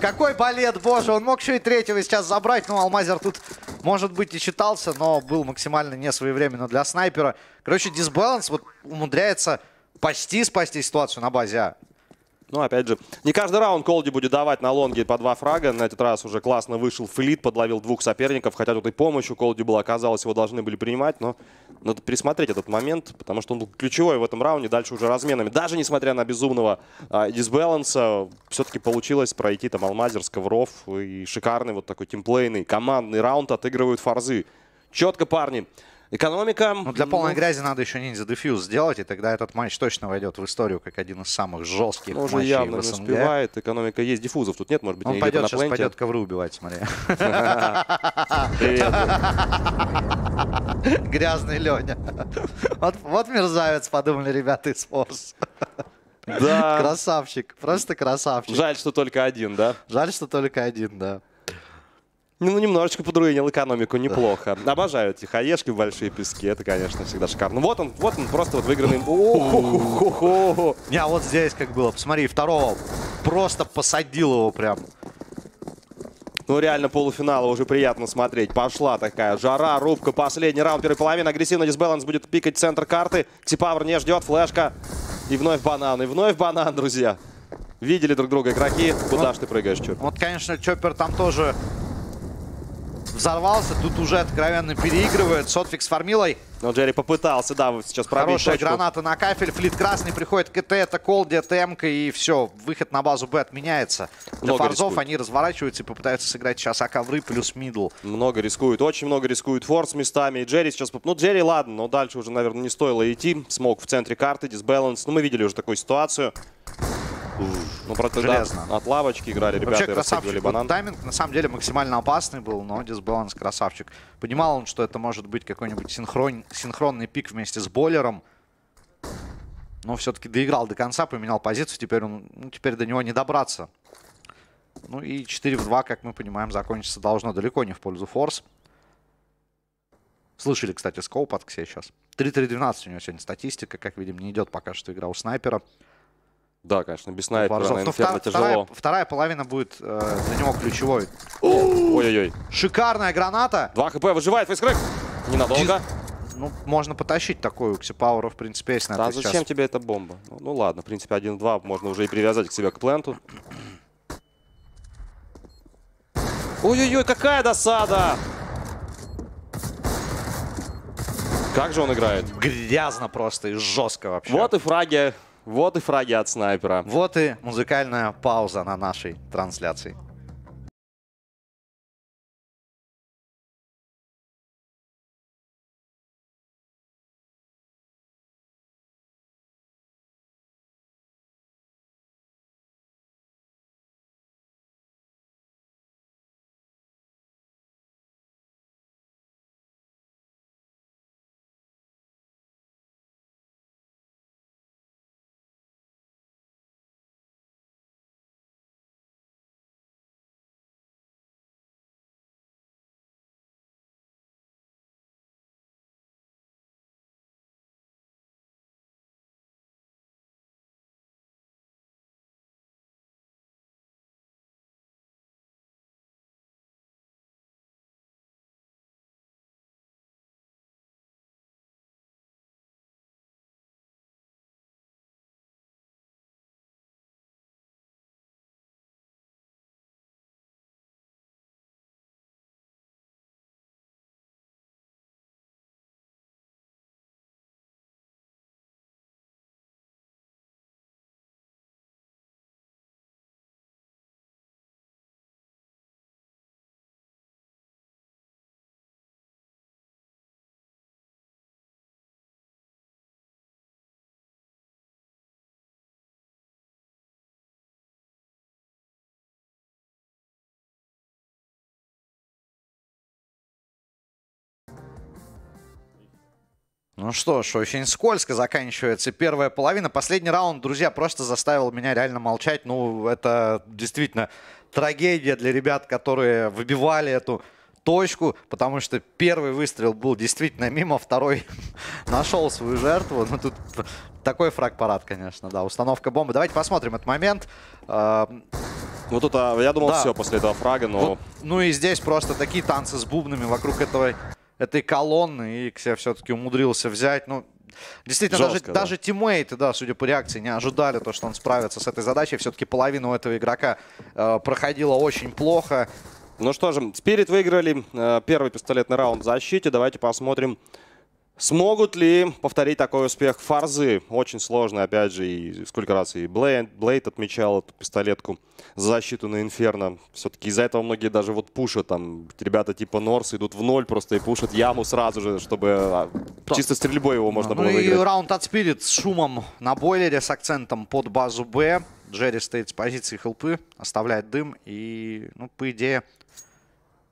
Какой балет, боже. Он мог еще и третьего сейчас забрать. Но Almazer тут, может быть, и читался, но был максимально не своевременно для снайпера. Короче, Disbalance вот умудряется почти спасти ситуацию на базе А. Ну, опять же, не каждый раунд Coldyy будет давать на лонге по два фрага. На этот раз уже классно вышел флит, подловил двух соперников. Хотя тут и помощь у Coldyy была, оказалось, его должны были принимать. Но надо пересмотреть этот момент, потому что он был ключевой в этом раунде. Дальше уже разменами. Даже несмотря на безумного а, дисбаланса, все-таки получилось пройти там Almazer, Ковров. И шикарный вот такой тимплейный командный раунд отыгрывают форзы. Четко, парни. Экономика... Ну, для полной ну... грязи надо еще ниндзя-дефьюз сделать, и тогда этот матч точно войдет в историю как один из самых жестких матчей в СНГ. Он уже явно не успевает, экономика есть, диффузов тут нет, может быть, он пойдет, на сейчас пленте. Пойдет ковры убивать, смотри. Грязный Леня. Вот мерзавец, подумали ребята из форз. Да. Красавчик, просто красавчик. Жаль, что только один, да? Жаль, что только один, да. Ну, немножечко подруинил экономику, неплохо. Обожаю эти хаешки, большие пески. Это, конечно, всегда шикарно. Вот он, вот он, просто вот выигранный. Не, а вот здесь как было. Посмотри, второго просто посадил его прям. Ну, реально, полуфинала уже приятно смотреть. Пошла такая жара, рубка. Последний раунд первой половины. Агрессивно Disbalance будет пикать центр карты. Xsepower не ждет, флешка. И вновь банан, и вновь банан, друзья. Видели друг друга игроки. Куда ж ты прыгаешь, Чоппер? Вот, конечно, Чоппер там тоже... Взорвался, тут уже откровенно переигрывает. Сотфик с фармилой. Но Джерри попытался, да, сейчас пробить. Хорошая точку. Граната на кафель, флит красный, приходит КТ, это Coldyy, это М-ка, и все, выход на базу Б отменяется. Для много форзов рискует. Они разворачиваются и попытаются сыграть сейчас а ковры плюс мидл. Много рискуют, очень много рискуют форс местами. И Джерри сейчас... Ну, Джерри, ладно, но дальше уже, наверное, не стоило идти. Смог в центре карты, Disbalance. Ну, мы видели уже такую ситуацию. Ну, правда, железно. Да, от лавочки играли ребята. Вообще, красавчик, банан. Тайминг на самом деле максимально опасный был, но Disbalance красавчик. Понимал он, что это может быть какой-нибудь синхрон... синхронный пик вместе с бойлером. Но все-таки доиграл до конца, поменял позицию, теперь, он... ну, теперь до него не добраться. Ну и четыре в два, как мы понимаем, закончится должно далеко не в пользу форс. Слышали, кстати, скоуп от Ксея сейчас. три три двенадцать у него сегодня статистика, как видим, не идет пока что игра у снайпера. Да, конечно, без снайпера на Inferno тяжело. Вторая, вторая половина будет э, для него ключевой. Ой-ой-ой. Шикарная граната. два хп выживает, FaceCrack. Ненадолго. Ну, можно потащить такую Xsepower, в принципе, если надо. А зачем сейчас. Тебе эта бомба? Ну, ну ладно, в принципе, один-два можно уже и привязать к себе к пленту. Ой-ой-ой, какая досада! Как же он играет? Грязно просто и жестко вообще. Вот и фраги. Вот и фраги от снайпера. Вот и музыкальная пауза на нашей трансляции. Ну что ж, очень скользко заканчивается первая половина. Последний раунд, друзья, просто заставил меня реально молчать. Ну, это действительно трагедия для ребят, которые выбивали эту точку, потому что первый выстрел был действительно мимо, второй нашел свою жертву. Ну, тут такой фраг-парад, конечно, да. Установка бомбы. Давайте посмотрим этот момент. Ну, тут, я думал, да. все после этого фрага, но... Ну, ну и здесь просто такие танцы с бубнами вокруг этого... этой колонны, и Ксе все-таки умудрился взять. Ну, действительно, жестко, даже, да. даже тиммейты, да, судя по реакции, не ожидали то, что он справится с этой задачей. Все-таки половину этого игрока э, проходила очень плохо. Ну что же, Spirit выиграли э, первый пистолетный раунд в защите. Давайте посмотрим, смогут ли повторить такой успех forZe. Очень сложно, опять же, и сколько раз и Блейд отмечал эту пистолетку за защиту на Инферно. Все-таки из-за этого многие даже вот пушат. Там ребята типа Норс идут в ноль просто и пушат яму сразу же, чтобы чисто стрельбой его можно ну, было выиграть. Ну и раунд от Spirit с шумом на бойлере, с акцентом под базу Б. Джерри стоит с позиции хелпы, оставляет дым и, ну, по идее...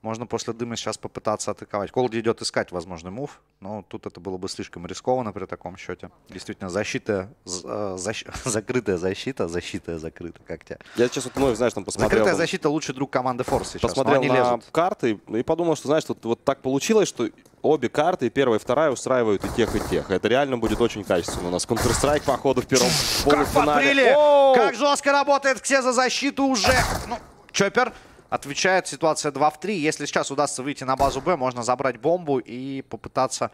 Можно после дыма сейчас попытаться атаковать. Coldyy идет искать возможный мув, но тут это было бы слишком рискованно при таком счете. Действительно, защита, защ... закрытая защита, защита закрыта, как тебя. Я сейчас вот вновь, знаешь, там посмотрел. Закрытая защита лучший друг команды forZe сейчас. Посмотрел они на лезут. карты и подумал, что, знаешь, вот, вот так получилось, что обе карты, и первая и вторая, устраивают и тех, и тех. Это реально будет очень качественно. У нас Counter-Strike, походу, в первом полуфинале. Как жестко работает Ксе за защиту уже. Ну, Chopper отвечает, ситуация два в три. Если сейчас удастся выйти на базу Б, можно забрать бомбу и попытаться...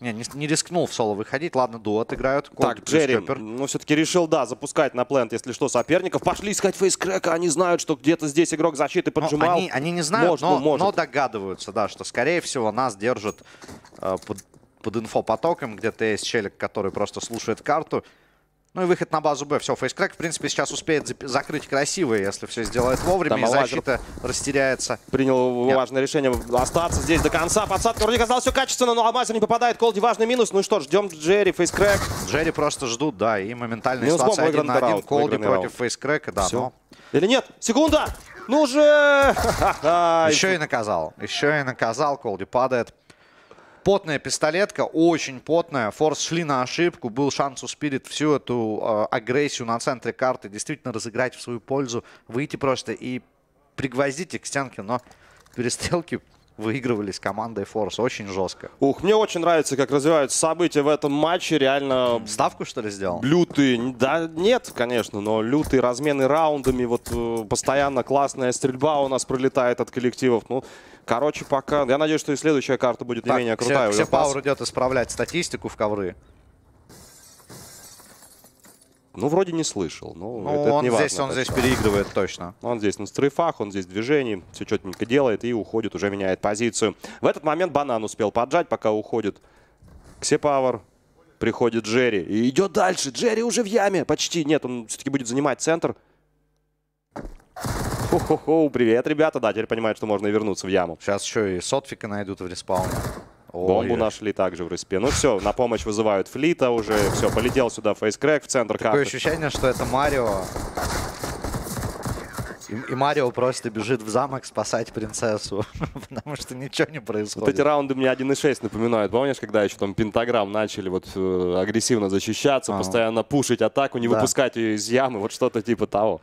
Не, не, не рискнул в соло выходить. Ладно, дуо отыграют. Coldyy так, Джерри, ну, все-таки решил, да, запускать на плент, если что, соперников. Пошли искать FaceCrack, они знают, что где-то здесь игрок защиты поджимал. Они, они не знают, может, но, может. но догадываются, да, что, скорее всего, нас держат э, под, под инфопотоком. Где-то есть челик, который просто слушает карту. Ну и выход на базу Б. Все, FaceCrack, в принципе, сейчас успеет закрыть красиво, если все сделает вовремя. Там и защита растеряется. Принял Нет. важное решение остаться здесь до конца. Подсадка вроде казалось все качественно, но Almazer не попадает. Coldyy важный минус. Ну и что, ждем Джерри, FaceCrack. Джерри просто ждут, да, и моментальная минус ситуация один на один. Coldyy против FaceCrack, да. Все. Но... Или нет? Секунда! Ну же! Еще и наказал. Еще и наказал. Coldyy падает. Потная пистолетка, очень потная. forZe шли на ошибку. Был шанс у Spirit всю эту э, агрессию на центре карты действительно разыграть в свою пользу. Выйти просто и пригвоздить их к стенке. Но перестрелки выигрывались командой forZe очень жестко. Ух, мне очень нравится, как развиваются события в этом матче. Реально... Ставку, что ли, сделал? Лютые. Да нет, конечно, но лютые размены раундами. Вот э, постоянно классная стрельба у нас пролетает от коллективов. Ну... Короче, пока... Я надеюсь, что и следующая карта будет так, не менее крутая. Xsepower идет исправлять статистику в ковры. Ну, вроде не слышал. Но ну, это, он, это здесь, важно, он здесь переигрывает точно. Он здесь на стрейфах, он здесь в движении. Все четенько делает и уходит, уже меняет позицию. В этот момент банан успел поджать, пока уходит Xsepower. Приходит Джерри и идет дальше. Джерри уже в яме. Почти нет, он все-таки будет занимать центр. Хо-хо-хо, привет, ребята. Да, теперь понимают, что можно и вернуться в яму. Сейчас еще и Сотфика найдут в респауне. Бомбу Ой. нашли также в респе. Ну все, на помощь вызывают Флита уже. Все, полетел сюда FaceCrack в центр карты. Такое ощущение, что это Марио. И, и Марио просто бежит в замок спасать принцессу, потому что ничего не происходит. Вот эти раунды мне один и шесть напоминают. Помнишь, когда еще там пентаграмм начали вот э, агрессивно защищаться, а-а-а. постоянно пушить атаку, не да. выпускать ее из ямы, вот что-то типа того.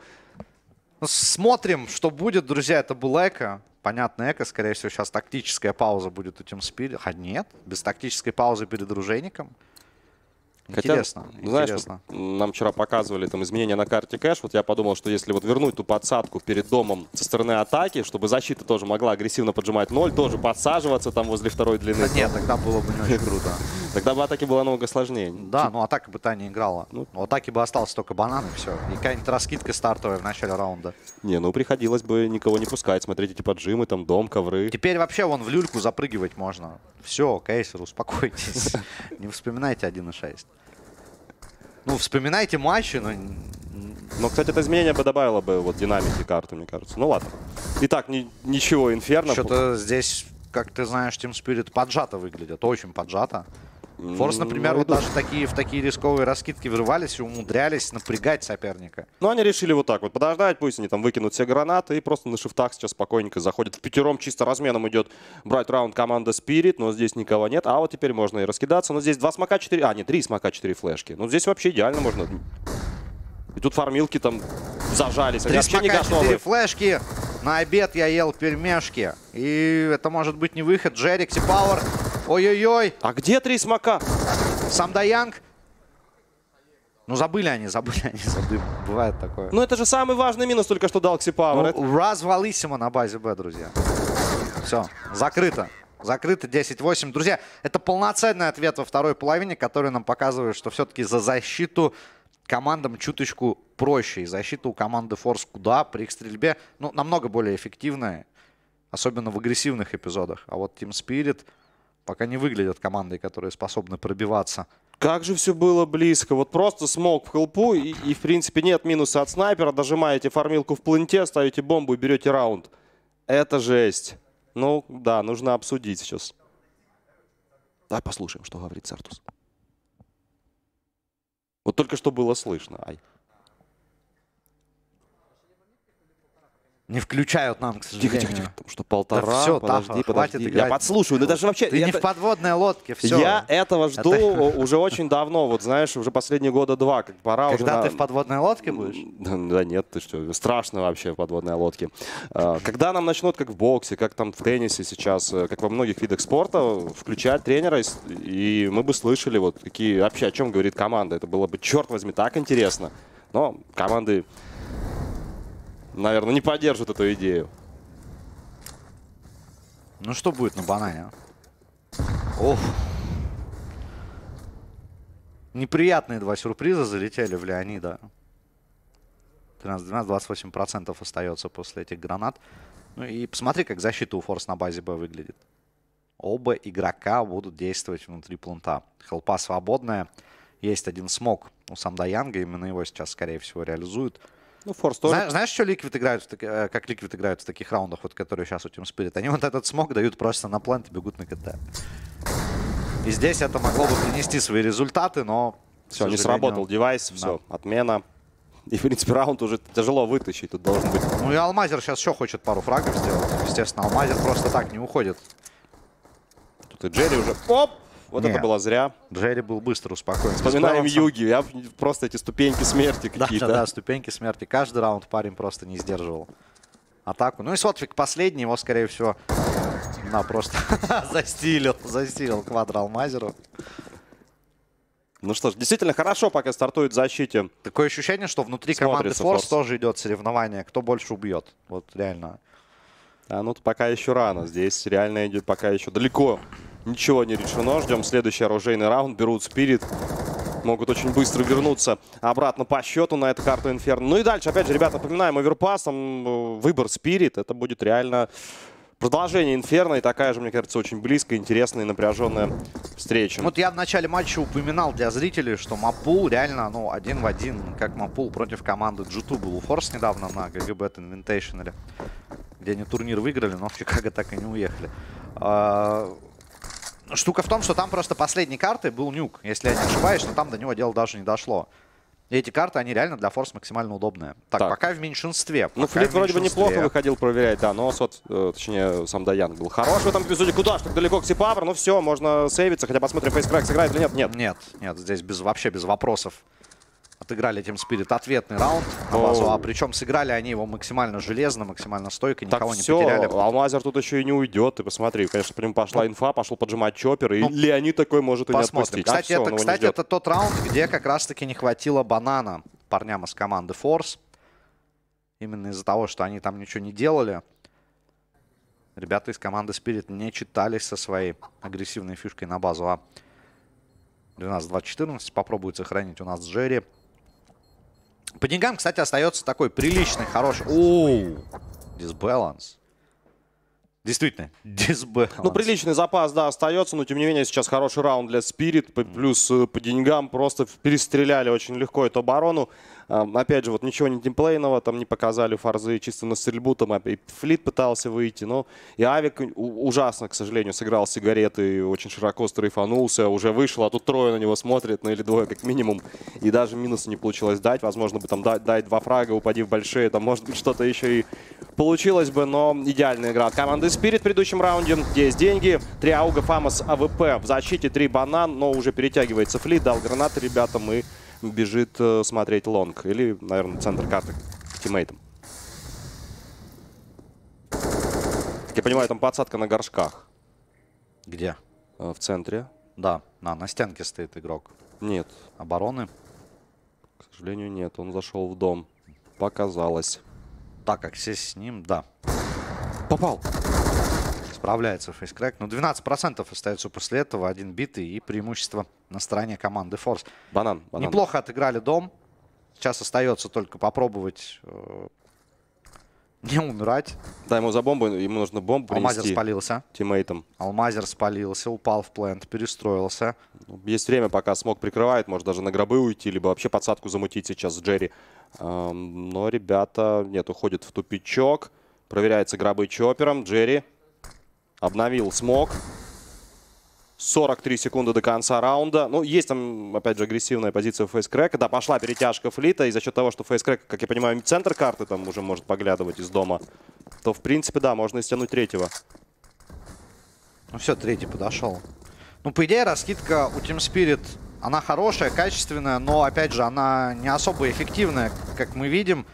Смотрим, что будет, друзья. Это был эко. Понятно, эко. Скорее всего, сейчас тактическая пауза будет у Team Spirit. А нет, без тактической паузы перед оружейником. Интересно. Хотя, знаешь, интересно. Вот нам вчера показывали там изменения на карте Cache. Вот я подумал, что если вот вернуть ту подсадку перед домом со стороны атаки, чтобы защита тоже могла агрессивно поджимать ноль, тоже подсаживаться там возле второй длины. Да нет, тогда было бы не очень круто. Тогда бы атаки было намного сложнее. Да, но атака бы та не играла. У атаки бы остался только банан и все. И какая-нибудь раскидка стартовая в начале раунда. Не, ну приходилось бы никого не пускать. Смотрите, эти поджимы, там дом, ковры. Теперь вообще вон в люльку запрыгивать можно. Все, кейсер, успокойтесь. Не вспоминайте один и шесть. Ну, вспоминайте матчи, но... Но, кстати, это изменение бы добавило бы вот динамики карты, мне кажется. Ну, ладно. Итак, ни ничего, Инферно. Что-то здесь, как ты знаешь, Team Spirit поджато выглядит. Очень поджато. Форс, например, ну, вот даже такие, в такие рисковые раскидки врывались и умудрялись напрягать соперника. Но они решили вот так вот подождать, пусть они там выкинут все гранаты и просто на шифтах сейчас спокойненько заходят. В пятером чисто разменом идет брать раунд команда Spirit, но здесь никого нет. А вот теперь можно и раскидаться. Но здесь два смока, четыре... А, нет, три смока, четыре флешки. Ну здесь вообще идеально можно... И тут фармилки там зажались. Три смока, четыре флешки. На обед я ел пельмешки. И это может быть не выход. Джерри, Xsepower. Ой-ой-ой. А где три смока? somedieyoung. Ну забыли они, забыли они, забыли. Бывает такое. Ну это же самый важный минус только что дал Xsepower. Ну, развалисимо на базе Б, друзья. Все, закрыто. Закрыто десять восемь. Друзья, это полноценный ответ во второй половине, который нам показывает, что все-таки за защиту... командам чуточку проще. И защита у команды форс куда при их стрельбе ну, намного более эффективная. Особенно в агрессивных эпизодах. А вот Team Spirit пока не выглядят командой, которые способны пробиваться. Как же все было близко. Вот просто смог в хелпу и, и в принципе нет минуса от снайпера. Дожимаете фармилку в пленте, ставите бомбу и берете раунд. Это жесть. Ну да, нужно обсудить сейчас. Давай послушаем, что говорит Сартус. Вот только что было слышно. Ай. Не включают нам, к сожалению. Тихо, тихо, тихо. Потому что полтора. Да все, подожди, Тафа, подожди. Хватит играть. Я подслушаю. Ну, даже вообще, ты я не это... в подводной лодке. Все. Я этого жду это... уже очень давно. Вот знаешь, уже последние года два. Как пора Когда уже ты на... в подводной лодке будешь? Да нет, ты что. Страшно вообще в подводной лодке. Когда нам начнут, как в боксе, как там в теннисе сейчас, как во многих видах спорта, включать тренера, и мы бы слышали, вот какие вообще о чем говорит команда. Это было бы, черт возьми, так интересно. Но команды... наверное, не поддержит эту идею. Ну что будет на банане? Оф. Неприятные два сюрприза залетели в Леонида. тринадцать двенадцать, двадцать восемь процентов остается после этих гранат. Ну и посмотри, как защита у форс на базе Б выглядит. Оба игрока будут действовать внутри планта. Хелпа свободная. Есть один смог у somedieyoung. Именно его сейчас, скорее всего, реализуют. Ну, форс тоже. Зна знаешь, что Liquid играют в таки, как Liquid играют в таких раундах, вот, которые сейчас у Team Spirit? Они вот этот смог дают просто на плент и бегут на КТ. И здесь это могло бы принести свои результаты, но... Все, не сработал девайс, все, да. Отмена. И, в принципе, раунд уже тяжело вытащить тут должен быть. Ну и Almazer сейчас еще хочет пару фрагов сделать. Естественно, Almazer просто так не уходит. Тут и Джерри уже... Оп! Вот Нет. это было зря. Джерри был быстро успокоен. Вспоминаем Юги. Я просто эти ступеньки смерти какие-то. Да, да, да, ступеньки смерти. Каждый раунд парень просто не сдерживал атаку. Ну и Сотфик последний. Его, скорее всего, на просто застилил. Застилил квадро Almazer'у. Ну что ж, действительно хорошо пока стартует в защите. Такое ощущение, что внутри команды форс тоже идет соревнование. Кто больше убьет. Вот реально. А ну пока еще рано. Здесь реально идет пока еще далеко. Ничего не решено. Ждем следующий оружейный раунд. Берут Spirit. Могут очень быстро вернуться обратно по счету на эту карту Inferno. Ну и дальше, опять же, ребята, напоминаем, Overpass, там выбор Spirit. Это будет реально продолжение Inferno. И такая же, мне кажется, очень близкая, интересная и напряженная встреча. Вот я в начале матча упоминал для зрителей, что Мапул реально, ну, один в один, как Мапул против команды джи ту был у форс недавно на джи джи.Bet Invitational, где они турнир выиграли, но в Чикаго так и не уехали. Штука в том, что там просто последней картой был Nuke, если я не ошибаюсь, но там до него дело даже не дошло. И эти карты, они реально для форс максимально удобные. Так, так. пока в меньшинстве. Ну, Флит вроде бы неплохо выходил проверять, да, но сот, точнее, somedieyoung был хорош в этом эпизоде. Куда ж так далеко к Xsepower, ну все, можно сейвиться, хотя посмотрим, FaceCrack сыграет или нет. Нет, нет, нет, здесь без, вообще без вопросов. Отыграли Team Spirit ответный раунд на базу, а причем сыграли они его максимально железно, максимально стойко, никого так не все, потеряли. Almazer тут еще и не уйдет, ты посмотри, конечно, прям пошла инфа, пошел поджимать Chopper, и ну, Леонид такой может и не отпустить. Кстати, а все, это, кстати это тот раунд, где как раз-таки не хватило банана парням из команды форс, именно из-за того, что они там ничего не делали. Ребята из команды Spirit не читались со своей агрессивной фишкой на базу, а двенадцать двадцать четырнадцать попробует сохранить у нас Джерри. По деньгам, кстати, остается такой приличный, хороший... Оу! Disbalance. Действительно, Disbalance. Ну, приличный запас, да, остается, но, тем не менее, сейчас хороший раунд для Spirit. Плюс по деньгам просто перестреляли очень легко эту оборону. Опять же, вот ничего не геймплейного там не показали форзы, чисто на стрельбу там и флит пытался выйти. Но и Авик ужасно, к сожалению, сыграл сигареты, очень широко стрейфанулся, уже вышел, а тут трое на него смотрят, ну или двое как минимум. И даже минуса не получилось дать. Возможно бы там дай два фрага, упади в большие, там может быть что-то еще и получилось бы, но идеальная игра от команды Spirit в предыдущем раунде. Есть деньги. Три ауга, Фамас, АВП. В защите три банан, но уже перетягивается флит, дал гранаты ребятам и бежит смотреть лонг. Или, наверное, центр карты к тиммейтам. Так я понимаю, там подсадка на горшках. Где? В центре. Да, на, на стенке стоит игрок. Нет. Обороны? К сожалению, нет. Он зашел в дом. Показалось. Так, как сесть с ним, да. Попал. Справляется FaceCrack. Но двенадцать процентов остается после этого. Один битый и преимущество на стороне команды forZe. Банан, банан. Неплохо отыграли дом. Сейчас остается только попробовать э, не умирать. Да, ему за бомбу, ему нужно бомбу принести. Алмазер спалился. Тиммейтом. Алмазер спалился, упал в плент, перестроился. Есть время, пока смог прикрывает. Может даже на гробы уйти, либо вообще подсадку замутить сейчас с Джерри. Но ребята, нет, уходят в тупичок. Проверяется гробы Чоппером. Джерри обновил смог. сорок три секунды до конца раунда. Ну, есть там, опять же, агрессивная позиция FaceCrack. Да, пошла перетяжка флита. И за счет того, что FaceCrack, как я понимаю, центр карты там уже может поглядывать из дома, то, в принципе, да, можно и стянуть третьего. Ну все, третий подошел. Ну, по идее, раскидка у Team Spirit, она хорошая, качественная, но, опять же, она не особо эффективная, как мы видим.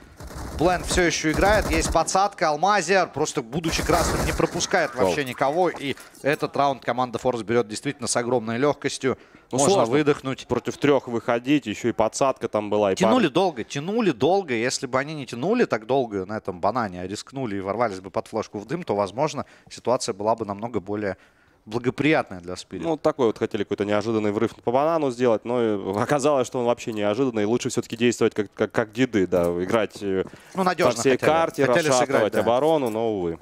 Плент все еще играет, есть подсадка, Алмазер, просто будучи красным, не пропускает вообще никого. И этот раунд команда forZe берет действительно с огромной легкостью. Ну, можно сложно выдохнуть. Против трех выходить, еще и подсадка там была. И тянули пар... долго, тянули долго. Если бы они не тянули так долго на этом банане, а рискнули и ворвались бы под флешку в дым, то, возможно, ситуация была бы намного более благоприятная для Spirit. Ну, такой вот хотели какой-то неожиданный врыв по банану сделать, но оказалось, что он вообще неожиданный. Лучше все-таки действовать как, как, как деды, да, играть ну, надежно по всей хотели. карте, хотели расшатывать сыграть, да. оборону, но, увы.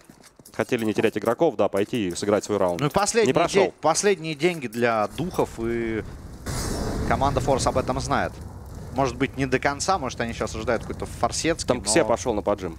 Хотели не терять игроков, да, пойти и сыграть свой раунд. Ну и последние, не прошел. Де последние деньги для духов, и команда forZe об этом знает. Может быть, не до конца, может, они сейчас ожидают какой-то форсетский, Там но... все пошел на поджим.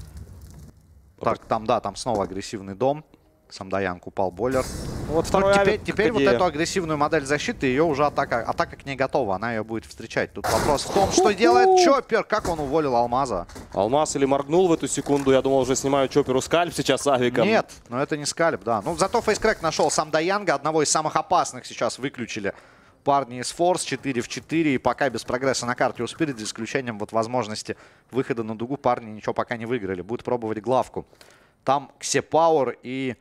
Так, там, да, там снова агрессивный дом. Somedieyoung упал бойлер. Вот второй теперь авик, теперь вот эту агрессивную модель защиты, ее уже атака, атака к ней готова, она ее будет встречать. Тут вопрос в том, что делает Chopper, как он уволил Алмаза. Алмаз или моргнул в эту секунду, я думал, уже снимаю Chopper'у скальп сейчас авиком. Нет, но это не скальп, да. Ну, зато FaceCrack нашел Somedieyoung, одного из самых опасных сейчас выключили парни из forZe, четыре в четыре, и пока без прогресса на карте у Spirit, за исключением вот возможности выхода на дугу, парни ничего пока не выиграли, будут пробовать главку. Там Xsepower и...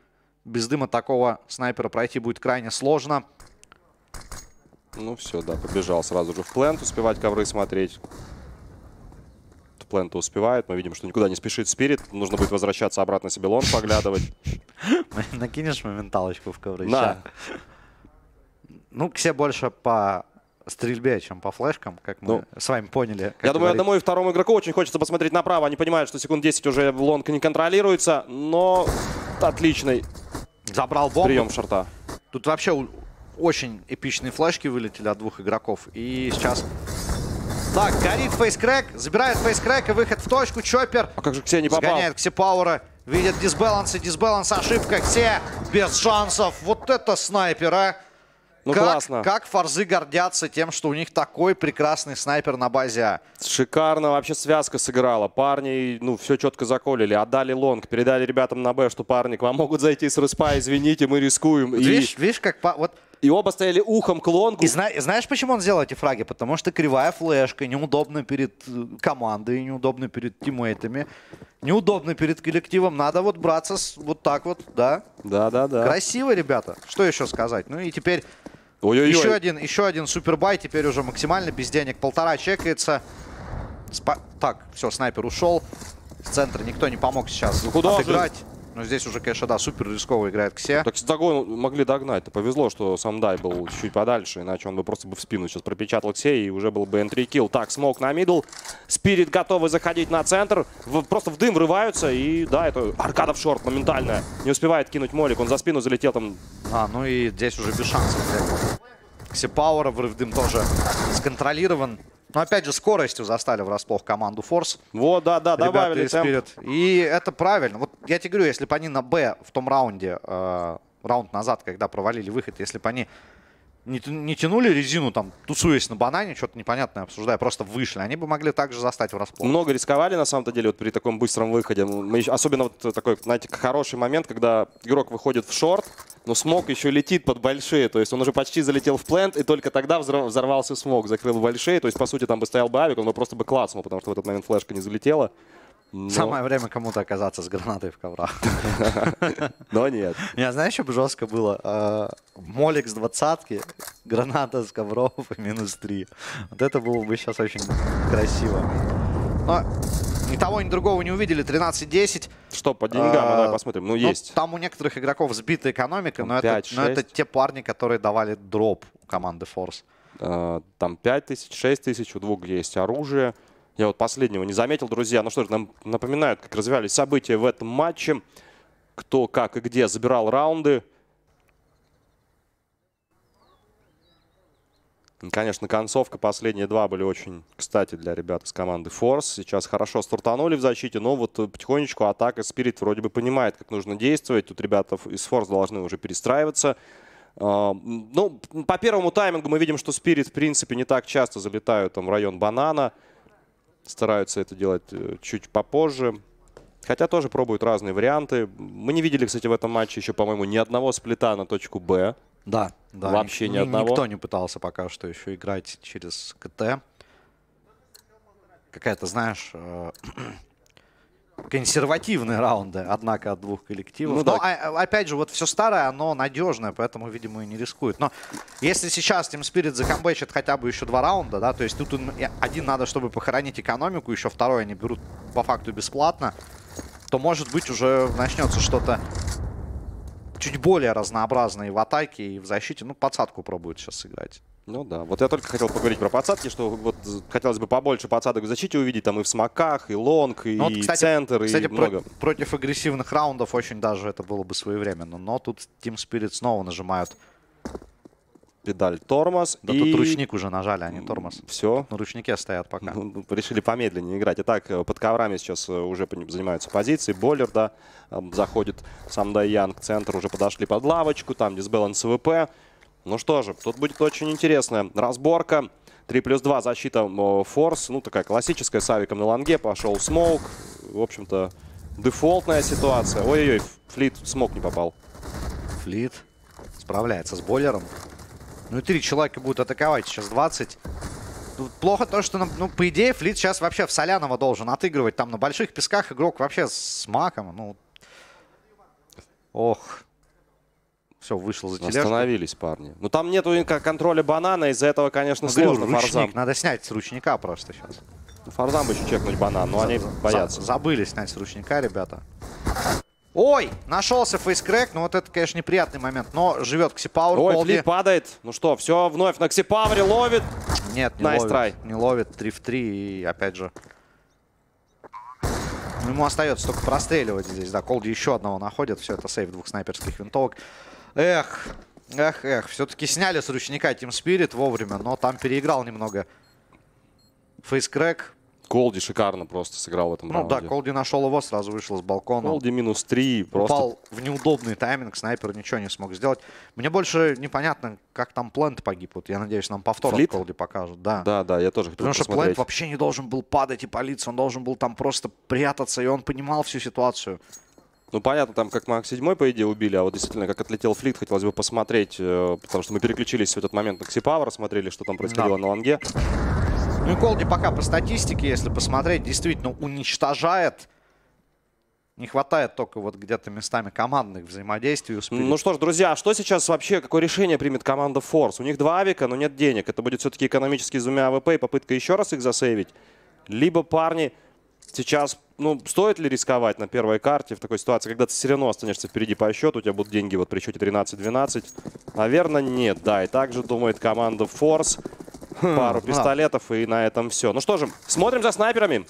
без дыма такого снайпера пройти будет крайне сложно. Ну все, да, побежал сразу же в плент, успевать ковры смотреть. Плент успевает, мы видим, что никуда не спешит Spirit. Нужно будет возвращаться обратно себе лонг поглядывать. Накинешь моменталочку в ковры? Да. Ну, все больше по стрельбе, чем по флешкам, как мы ну, с вами поняли. Я думаю, одному и второму игроку очень хочется посмотреть направо. Они понимают, что секунд десять уже лонг не контролируется, но отличный. Забрал бомбу. Прием шорта. Тут вообще очень эпичные флешки вылетели от двух игроков. И сейчас... Так, горит FaceCrack, забирает FaceCrack и выход в точку. Chopper. А как же Ксе не попал? Сгоняет Xsepower. Видит дисбаланс, и дисбаланс ошибка. Ксе без шансов. Вот это снайпер, а! Ну, как, классно. Как forZe гордятся тем, что у них такой прекрасный снайпер на базе А. Шикарно вообще связка сыграла. Парни, ну, все четко заколили. Отдали лонг, передали ребятам на Б, что парни к вам могут зайти с респа, извините, мы рискуем. Вот и... Видишь, видишь, как... Вот... И оба стояли ухом к лонгу. И зна знаешь, почему он сделал эти фраги? Потому что кривая флешка, неудобно перед командой, неудобно перед тиммейтами, неудобно перед коллективом. Надо вот браться с... вот так вот, да? Да-да-да. Красиво, ребята. Что еще сказать? Ну и теперь... Ой-ой-ой. Еще один, еще один супербай, теперь уже максимально без денег. Полтора чекается. Спа... Так, все, снайпер ушел. С центра никто не помог сейчас ну, куда отыграть. Же? Но здесь уже, конечно, да, супер рисково играет Ксе. Так догон могли догнать. -то. Повезло, что Somedieyoung был чуть подальше, иначе он бы просто бы в спину сейчас пропечатал Ксе и уже был бы энтри-килл. Так, смок на мидл. Spirit готовы заходить на центр. В, просто в дым врываются. И да, это аркада в шорт моментально. Не успевает кинуть молик. Он за спину залетел там. А, ну и здесь уже без шансов. Xsepower врыв в дым тоже сконтролирован. Но опять же, скоростью застали врасплох команду форZe. Вот, да, да, ребята добавили из Spirit. И это правильно. Вот я тебе говорю, если бы они на Б в том раунде, э, раунд назад, когда провалили выход, если бы они не, не тянули резину, там, тусуясь на банане, что-то непонятное обсуждая, просто вышли, они бы могли также застать врасплох. Много рисковали, на самом-то деле, вот при таком быстром выходе. Мы, особенно вот такой, знаете, хороший момент, когда игрок выходит в шорт, но смог еще летит под большие, то есть он уже почти залетел в плент, и только тогда взорвался смог, закрыл большие, то есть, по сути, там бы стоял бы авик, он бы просто бы клацнул, потому что в этот момент флешка не залетела. Но... Самое время кому-то оказаться с гранатой в коврах. Но нет. Я знаю, что бы жестко было? Молик с двадцатки, граната с ковров и минус три. Вот это было бы сейчас очень красиво. Но ни того, ни другого не увидели. тринадцать десять. Что, по деньгам? Давай посмотрим. Ну, есть. Там у некоторых игроков сбита экономика, но это те парни, которые давали дроп команды форZe. Там пять тысяч, шесть тысяч, у двух есть оружие. Я вот последнего не заметил, друзья. Ну что ж, нам напоминают, как развивались события в этом матче. Кто, как и где забирал раунды. И, конечно, концовка. Последние два были очень, кстати, для ребят из команды форZe. Сейчас хорошо стартанули в защите, но вот потихонечку атака Spirit вроде бы понимает, как нужно действовать. Тут ребята из форZe должны уже перестраиваться. Ну, по первому таймингу мы видим, что Spirit, в принципе, не так часто залетают там в район банана. Стараются это делать чуть попозже. Хотя тоже пробуют разные варианты. Мы не видели, кстати, в этом матче еще, по-моему, ни одного сплита на точку Б. Да, да. Вообще ни, ни одного. Никто не пытался пока что еще играть через КТ. Какая-то, знаешь, консервативные раунды, однако, от двух коллективов. Ну, но, а, опять же, вот все старое, оно надежное, поэтому, видимо, и не рискует. Но если сейчас Team Spirit закомбэчит хотя бы еще два раунда, да, то есть тут один надо, чтобы похоронить экономику, еще второй они берут по факту бесплатно, то, может быть, уже начнется что-то чуть более разнообразное и в атаке, и в защите. Ну, подсадку пробуют сейчас сыграть. Ну да, вот я только хотел поговорить про подсадки, что вот хотелось бы побольше подсадок в защите увидеть, там и в смоках, и лонг, и, ну, вот, кстати, центр, кстати, и много. Про против агрессивных раундов очень даже это было бы своевременно, но тут Team Spirit снова нажимают педаль тормоз. Да и... тут ручник уже нажали, а не тормоз. Все. Тут на ручнике стоят пока. Ну, решили помедленнее играть. Итак, под коврами сейчас уже занимаются позиции. Бойлер, да, заходит somedieyoung, центр уже подошли под лавочку, там Disbalance ВП. Ну что же, тут будет очень интересная разборка. три плюс два защита форZe. Ну, такая классическая, с авиком на лонге. Пошел смоук. В общем-то, дефолтная ситуация. Ой-ой-ой, флит смоук не попал. Флит справляется с бойлером. Ну и три человека будут атаковать. Сейчас двадцать. Тут плохо то, что, ну, по идее, флит сейчас вообще в Соляного должен отыгрывать. Там на больших песках игрок вообще с маком. Ну, ох... Все, вышел за тележку. Остановились парни. Ну там нету контроля банана, из-за этого, конечно, ну, сложно форZe. Надо снять с ручника просто сейчас. форZe бы еще чекнуть банан, но за, они за, боятся. Забыли снять с ручника, ребята. Ой, нашелся FaceCrack, ну вот это, конечно, неприятный момент, но живет Xsepower. Ой, флит падает. Ну что, все, вновь на Xsepower ловит. Нет, не nice ловит. Try. Не ловит, три в три, и опять же. Ему остается только простреливать здесь, да, Coldyy еще одного находит, все, это сейф двух снайперских винтовок. Эх, эх, эх, все-таки сняли с ручника Team Spirit вовремя, но там переиграл немного FaceCrack. Coldyy шикарно просто сыграл в этом ну, раунде. Ну да, Coldyy нашел его, сразу вышел с балкона. Coldyy минус три. Просто... Упал в неудобный тайминг, снайпер ничего не смог сделать. Мне больше непонятно, как там плент погиб. Вот я надеюсь, нам повтор от Coldyy покажут. Да, да, да, я тоже хотел Потому посмотреть. Что плент вообще не должен был падать и палиться, он должен был там просто прятаться, и он понимал всю ситуацию. Ну, понятно, там как Мак седьмой, по идее, убили, а вот действительно, как отлетел флит, хотелось бы посмотреть, потому что мы переключились в этот момент на Xsepower, смотрели, что там происходило да. на лонге. Ну и Coldyy пока по статистике, если посмотреть, действительно уничтожает. Не хватает только вот где-то местами командных взаимодействий. Ну что ж, друзья, что сейчас вообще, какое решение примет команда форZe? У них два авика, но нет денег. Это будет все-таки экономически с двумя АВП и попытка еще раз их засейвить. Либо парни... Сейчас, ну, стоит ли рисковать на первой карте в такой ситуации, когда ты все равно останешься впереди по счету, у тебя будут деньги вот при счете тринадцать двенадцать? Наверное, нет, да, и также думает команда форZe. Пару пистолетов и на этом все. Ну что же, смотрим за снайперами.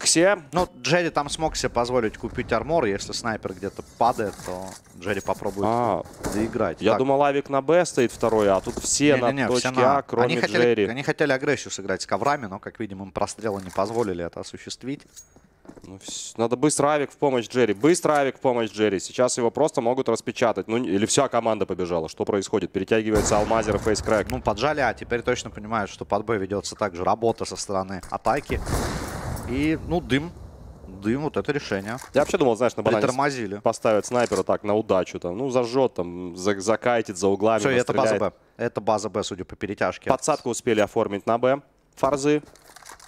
Ксе. Ну, Джерри там смог себе позволить купить армор. Если снайпер где-то падает, то Джерри попробует а, доиграть. Я так. думал, Авик на Б стоит второй, а тут все не, на не, не, точке все на... А, кроме они хотели, Джерри. Они хотели агрессию сыграть с коврами, но, как видим, им прострелы не позволили это осуществить. Ну, надо быстро Авик в помощь Джерри. Быстро Авик в помощь Джерри. Сейчас его просто могут распечатать. Ну, или вся команда побежала. Что происходит? Перетягивается Almazer и FaceCrack. Ну, поджали, а теперь точно понимают, что под Б ведется также работа со стороны атаки. И, ну, дым. Дым, вот это решение. Я вообще думал, знаешь, на банане поставят снайпера так, на удачу. Там, ну, зажжет, там, закайтит за углами. Все, это база Б. Это база Б, судя по перетяжке. Подсадку успели оформить на Б. Форзы.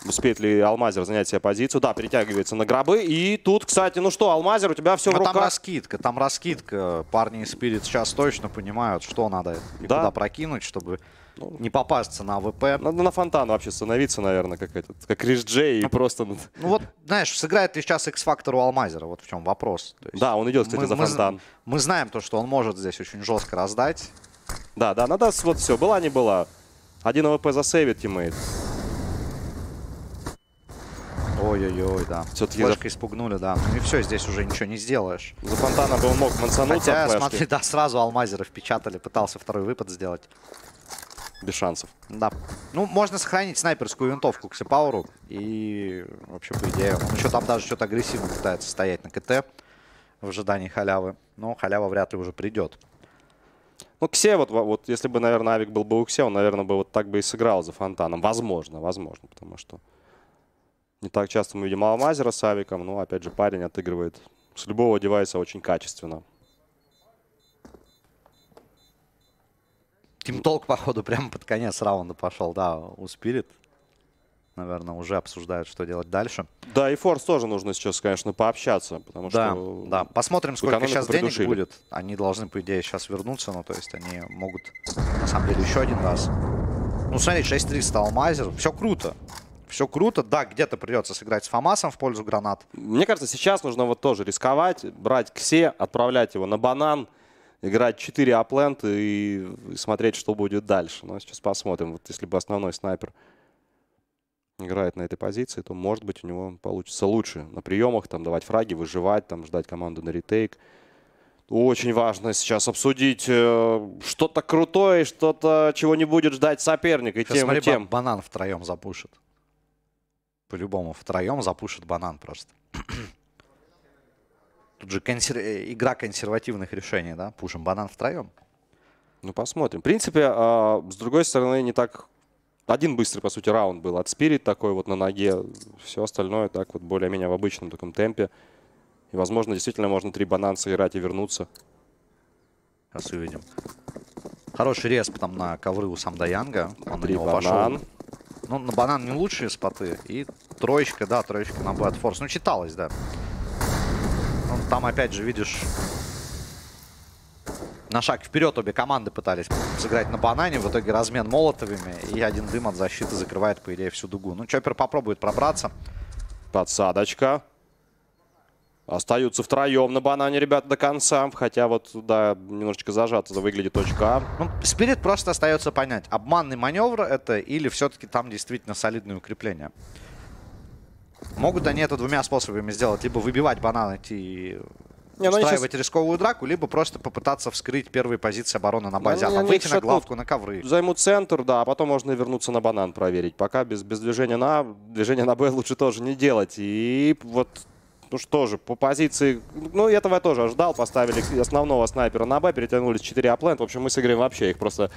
Успеет ли Almazer занять себе позицию? Да, перетягивается на гробы. И тут, кстати, ну что, Almazer, у тебя все а в руках. Там раскидка, там раскидка. Парни из Spirit сейчас точно понимают, что надо и да. куда прокинуть, чтобы ну, не попасться на АВП. Надо на фонтан вообще становиться, наверное, как этот, как Риш Джей и ну, просто... Ну вот, знаешь, сыграет ли сейчас X-фактор у Almazer, вот в чем вопрос. То есть, да, он идет, кстати, мы, за фонтан. Мы, мы знаем то, что он может здесь очень жестко раздать. Да, да, надо вот все, была не была. Один АВП засейвит тиммейт. Ой-ой-ой, да. Все-таки флешкой за... спугнули, да. Ну и все, здесь уже ничего не сделаешь. За фонтана бы он мог мансануть. Хотя, смотри, да, сразу Almazer впечатали. Пытался второй выпад сделать. Без шансов. Да. Ну, можно сохранить снайперскую винтовку к Xsepower. И, вообще, по идее, он еще там даже что-то агрессивно пытается стоять на КТ в ожидании халявы. Но халява вряд ли уже придет. Ну, Ксе, вот, вот если бы, наверное, Авик был бы у Ксе, он, наверное, бы вот так бы и сыграл за фонтаном. Возможно, возможно, потому что... Не так часто мы видим Almazer с Авиком, но, опять же, парень отыгрывает с любого девайса очень качественно. Тимтолк, походу, прямо под конец раунда пошел, да, у Spirit. Наверное, уже обсуждают, что делать дальше. Да, и форс тоже нужно сейчас, конечно, пообщаться, потому да, что... Да, посмотрим, сколько сейчас придушили. денег будет. Они должны, по идее, сейчас вернуться, ну, то есть они могут, на самом деле, еще один раз. Ну, смотри, шесть триста Almazer, все круто. Все круто. Да, где-то придется сыграть с Фомасом в пользу гранат. Мне кажется, сейчас нужно вот тоже рисковать, брать Ксе, отправлять его на банан, играть четыре аплент и смотреть, что будет дальше. Но сейчас посмотрим. Вот если бы основной снайпер играет на этой позиции, то, может быть, у него получится лучше на приемах, там, давать фраги, выживать, там, ждать команду на ретейк. Очень важно сейчас обсудить э, что-то крутое, что-то, чего не будет ждать соперник. И сейчас, тем, смотри, и тем. Банан втроем запушит. По-любому втроем запушит банан просто. Тут же консер... игра консервативных решений, да? Пушим банан втроем. Ну, посмотрим. В принципе, э, с другой стороны, не так... Один быстрый, по сути, раунд был от Spirit такой вот на ноге. Все остальное так вот более-менее в обычном таком темпе. И, возможно, действительно можно три банана сыграть и вернуться. Сейчас увидим. Хороший респ там на ковры у somedieyoung. Он на него пошел. Ну, на банан не лучшие споты. И троечка, да, троечка на Б от форс. Ну, читалось, да. Ну, там, опять же, видишь, на шаг вперед обе команды пытались сыграть на банане. В итоге размен молотовыми. И один дым от защиты закрывает, по идее, всю дугу. Ну, Chopper попробует пробраться. Подсадочка. Остаются втроем на банане, ребята, до конца. Хотя вот, да, немножечко зажато выглядит точка А. Ну, Spirit просто остается понять, обманный маневр это или все-таки там действительно солидное укрепление. Могут они это двумя способами сделать. Либо выбивать банан, идти и устраивать сейчас... рисковую драку, либо просто попытаться вскрыть первые позиции обороны на базе. Ну, а там выйти на главку, на ковры. Займут центр, да, а потом можно вернуться на банан проверить. Пока без, без движения на А, движение на Б лучше тоже не делать. И вот... Ну что же, по позиции... Ну, этого я тоже ожидал. Поставили основного снайпера на Б, перетянулись четыре аплент. В общем, мы с Игорем вообще их просто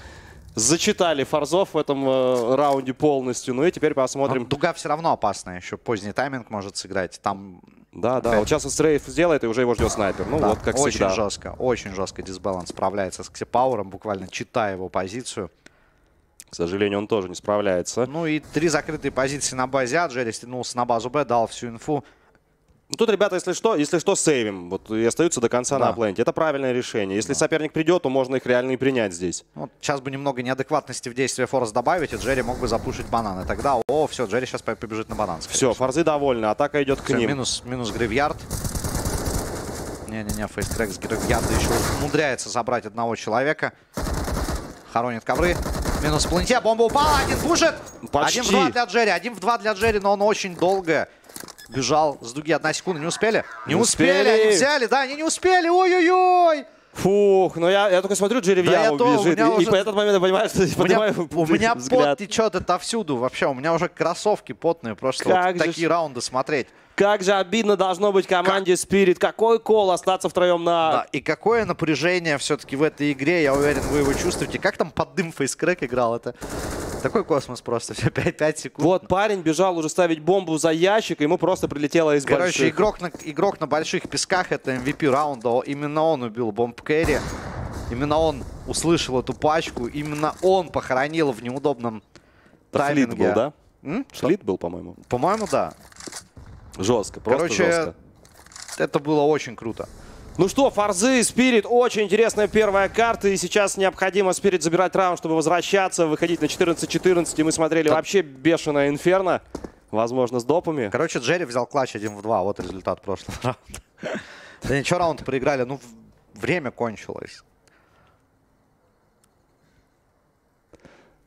зачитали форзов в этом э, раунде полностью. Ну и теперь посмотрим... Но дуга все равно опасная. Еще поздний тайминг может сыграть. Там... Да, да. Вот сейчас стрейф сделает, и уже его ждет снайпер. Ну да, вот, как очень всегда. Очень жестко. Очень жестко Disbalance справляется с Xsepower, буквально читая его позицию. К сожалению, он тоже не справляется. Ну и три закрытые позиции на базе А. Джерри стянулся на базу Б, дал всю инфу. Тут, ребята, если что, если что, сейвим. Вот и остаются до конца да. на апленте. Это правильное решение. Если да. соперник придет, то можно их реально и принять здесь. Вот сейчас бы немного неадекватности в действии форс добавить, и Джерри мог бы запушить бананы. Тогда, о, все, Джерри сейчас побежит на банан. Все, форзы довольны. Атака идет к все, ним. Минус, минус гривьярд. Не-не-не, FaceCrack с гривьярда еще умудряется забрать одного человека. Хоронит ковры. Минус в пленте. Бомба упала. Один пушит. Почти. Один в два для Джерри. Один в два для Джерри, но он очень долго бежал с дуги. Одна секунда. Не успели? Не, не успели. успели. Они взяли. Да, они не успели. Ой-ой-ой. Фух, но я, я только смотрю, Джерри в яму бежит. И, уже... и по этот момент я понимаю, что я поднимаю взгляд. У меня пот течет отовсюду. Вообще, у меня уже кроссовки потные. Просто вот такие раунды смотреть. Как же обидно должно быть команде Spirit. Какой кол остаться втроем на... Да, и какое напряжение все-таки в этой игре. Я уверен, вы его чувствуете. Как там под дым FaceCrack играл? Это такой космос просто. Все пять, пять секунд. Вот парень бежал уже ставить бомбу за ящик. Ему просто прилетело из Короче, больших. Игрок на, игрок на больших песках. Это эм ви пи раунда. Именно он убил бомб кэрри. Именно он услышал эту пачку. Именно он похоронил в неудобном тайминге. Флит был, да? М? Флит был, по-моему. По-моему, да. Жестко, просто Короче, жестко. Это было очень круто. Ну что, forZe и Spirit. Очень интересная первая карта. И сейчас необходимо Spirit забирать раунд, чтобы возвращаться, выходить на четырнадцать четырнадцать. И мы смотрели да. вообще бешеное Инферно. Возможно, с допами. Короче, Джерри взял клатч один в два. Вот результат прошлого раунда. Да ничего, раунд проиграли. Ну, время кончилось.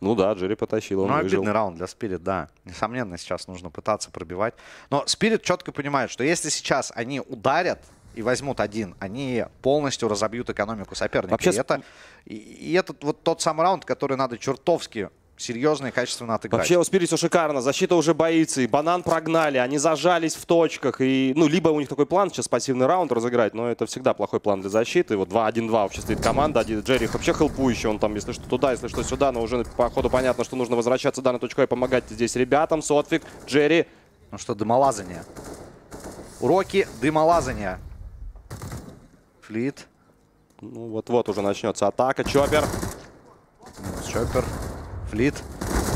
Ну да, Джерри потащил, он Ну, выжил. Обидный раунд для Spirit, да. Несомненно, сейчас нужно пытаться пробивать. Но Spirit четко понимает, что если сейчас они ударят и возьмут один, они полностью разобьют экономику соперника. Вообще... И, это, и, и это вот тот самый раунд, который надо чертовски серьезно и качественно отыграть. Вообще у Spirit все шикарно. Защита уже боится. И банан прогнали. Они зажались в точках. И, ну, либо у них такой план сейчас пассивный раунд разыграть, но это всегда плохой план для защиты. Вот два один два вообще стоит команда. Джерри вообще хелпующий. Он там, если что, туда, если что, сюда. Но уже по ходу понятно, что нужно возвращаться в данную точку и помогать здесь ребятам. Сотфик, Джерри. Ну что, дымолазание. Уроки дымолазания. Флит. Ну вот-вот уже начнется атака. Чоппер. Чоппер. Флит.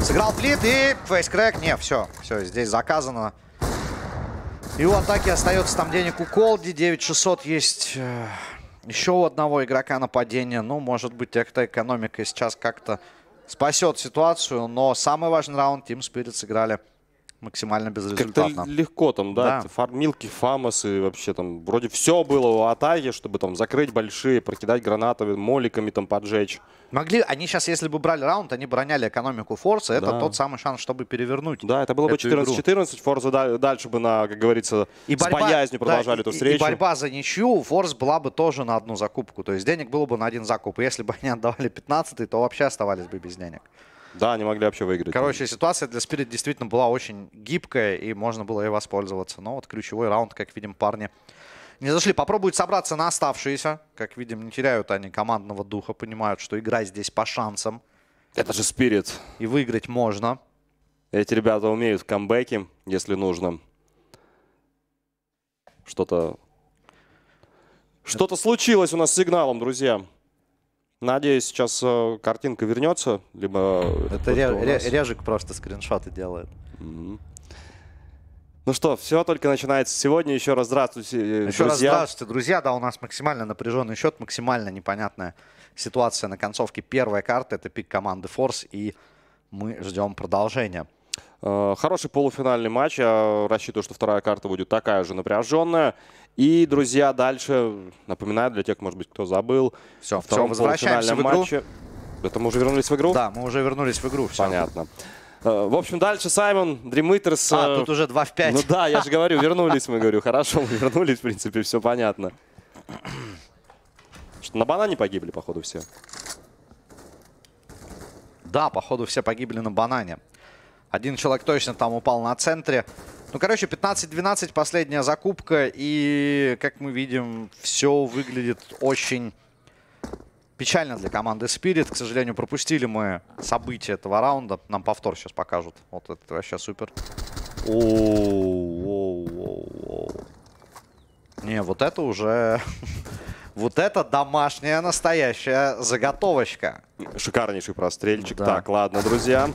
Сыграл флит и FaceCrack. Не, все. Все, здесь заказано. И у атаки остается там денег у Coldyy. девять тысяч шестьсот есть еще у одного игрока нападения. Ну, может быть, эта экономика сейчас как-то спасет ситуацию. Но самый важный раунд Team Spirit сыграли максимально безрезультатно. Как-то легко там, да? да. Фармилки, фамосы, вообще там вроде все было у атаки, чтобы там закрыть большие, прокидать гранатами, моликами там поджечь. Могли, они сейчас, если бы брали раунд, они броняли экономику forZe, это да. тот самый шанс, чтобы перевернуть. Да, это было бы четырнадцать четырнадцать, forZe дальше бы, на, как говорится, и с борьба, боязнью продолжали да, эту встречу. И, и борьба за ничью у forZe была бы тоже на одну закупку, то есть денег было бы на один закуп. И если бы они отдавали пятнадцатый, то вообще оставались бы без денег. Да, они могли вообще выиграть. Короче, ситуация для Spirit действительно была очень гибкая, и можно было ей воспользоваться. Но вот ключевой раунд, как видим, парни не зашли. Попробуют собраться на оставшиеся. Как видим, не теряют они командного духа, понимают, что игра здесь по шансам. Это же Spirit. И выиграть можно. Эти ребята умеют камбэки, если нужно. Что-то... Что-то случилось у нас с сигналом, друзья. Надеюсь, сейчас э, картинка вернется, либо... Это ре нас... Режик просто скриншоты делает. Mm-hmm. Ну что, все только начинается сегодня. Еще раз здравствуйте, э, Еще друзья. раз здравствуйте, друзья. Да, у нас максимально напряженный счет, максимально непонятная ситуация на концовке первой карты. Это пик команды forZe, и мы ждем продолжения. Хороший полуфинальный матч. Я рассчитываю, что вторая карта будет такая же напряженная. И, друзья, дальше, напоминаю, для тех, может быть, кто забыл, все, во втором все, возвращаемся в игру. Матче... Это мы уже вернулись в игру? Да, мы уже вернулись в игру. Все. Понятно. В общем, дальше Саймон, Дримитерс. А, тут уже два в пять. Ну да, я же говорю, вернулись мы, говорю. Хорошо, мы вернулись, в принципе, все понятно. Что на банане погибли, походу, все. Да, походу, все погибли на банане. Один человек точно там упал на центре. Ну, короче, пятнадцать двенадцать, последняя закупка. И, как мы видим, все выглядит очень печально для команды Spirit. К сожалению, пропустили мы события этого раунда. Нам повтор сейчас покажут. Вот это вообще супер. Оу-оу-оу-оу. Не, вот это уже... Вот это домашняя настоящая заготовочка. Шикарнейший прострельчик. Да. Так, ладно, друзья.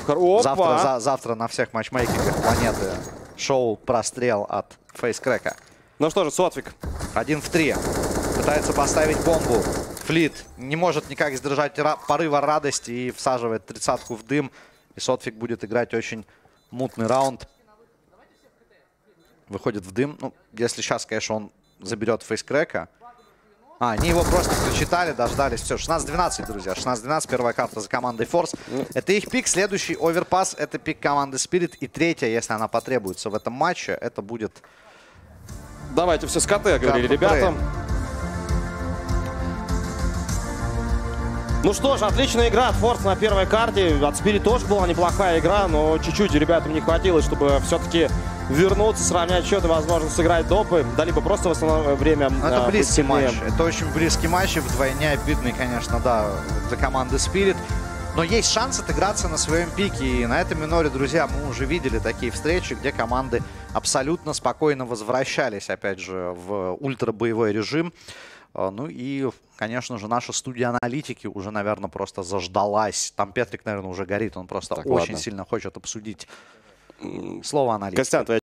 Завтра, за, завтра на всех матчмейкингах планеты шоу «Прострел» от FaceCrack. Ну что же, Сотфик. Один в три. Пытается поставить бомбу. Флит не может никак сдержать порыва радости и всаживает тридцатку в дым. И Сотфик будет играть очень мутный раунд. Выходит в дым. Ну, если сейчас, конечно, он заберет FaceCrack. А, они его просто прочитали, дождались. Все, шестнадцать двенадцать, друзья. шестнадцать двенадцать, первая карта за командой forZe. Это их пик. Следующий Overpass — это пик команды Spirit. И третья, если она потребуется в этом матче, это будет... Давайте все с КТ, говорили ребятам. Ну что ж, отличная игра от forZe на первой карте. От Spirit тоже была неплохая игра, но чуть-чуть ребятам не хватило, чтобы все-таки... вернуться, сравнять счет и, возможно, сыграть допы, да, либо просто в основное время... Но это а, близкий матч. Это очень близкий матч и вдвойне обидный, конечно, да, для команды Spirit. Но есть шанс отыграться на своем пике. И на этом миноре, друзья, мы уже видели такие встречи, где команды абсолютно спокойно возвращались, опять же, в ультрабоевой режим. Ну и, конечно же, наша студия аналитики уже, наверное, просто заждалась. Там Петрик, наверное, уже горит. Он просто так, очень ладно. сильно хочет обсудить слово аналитика. Костян, твоя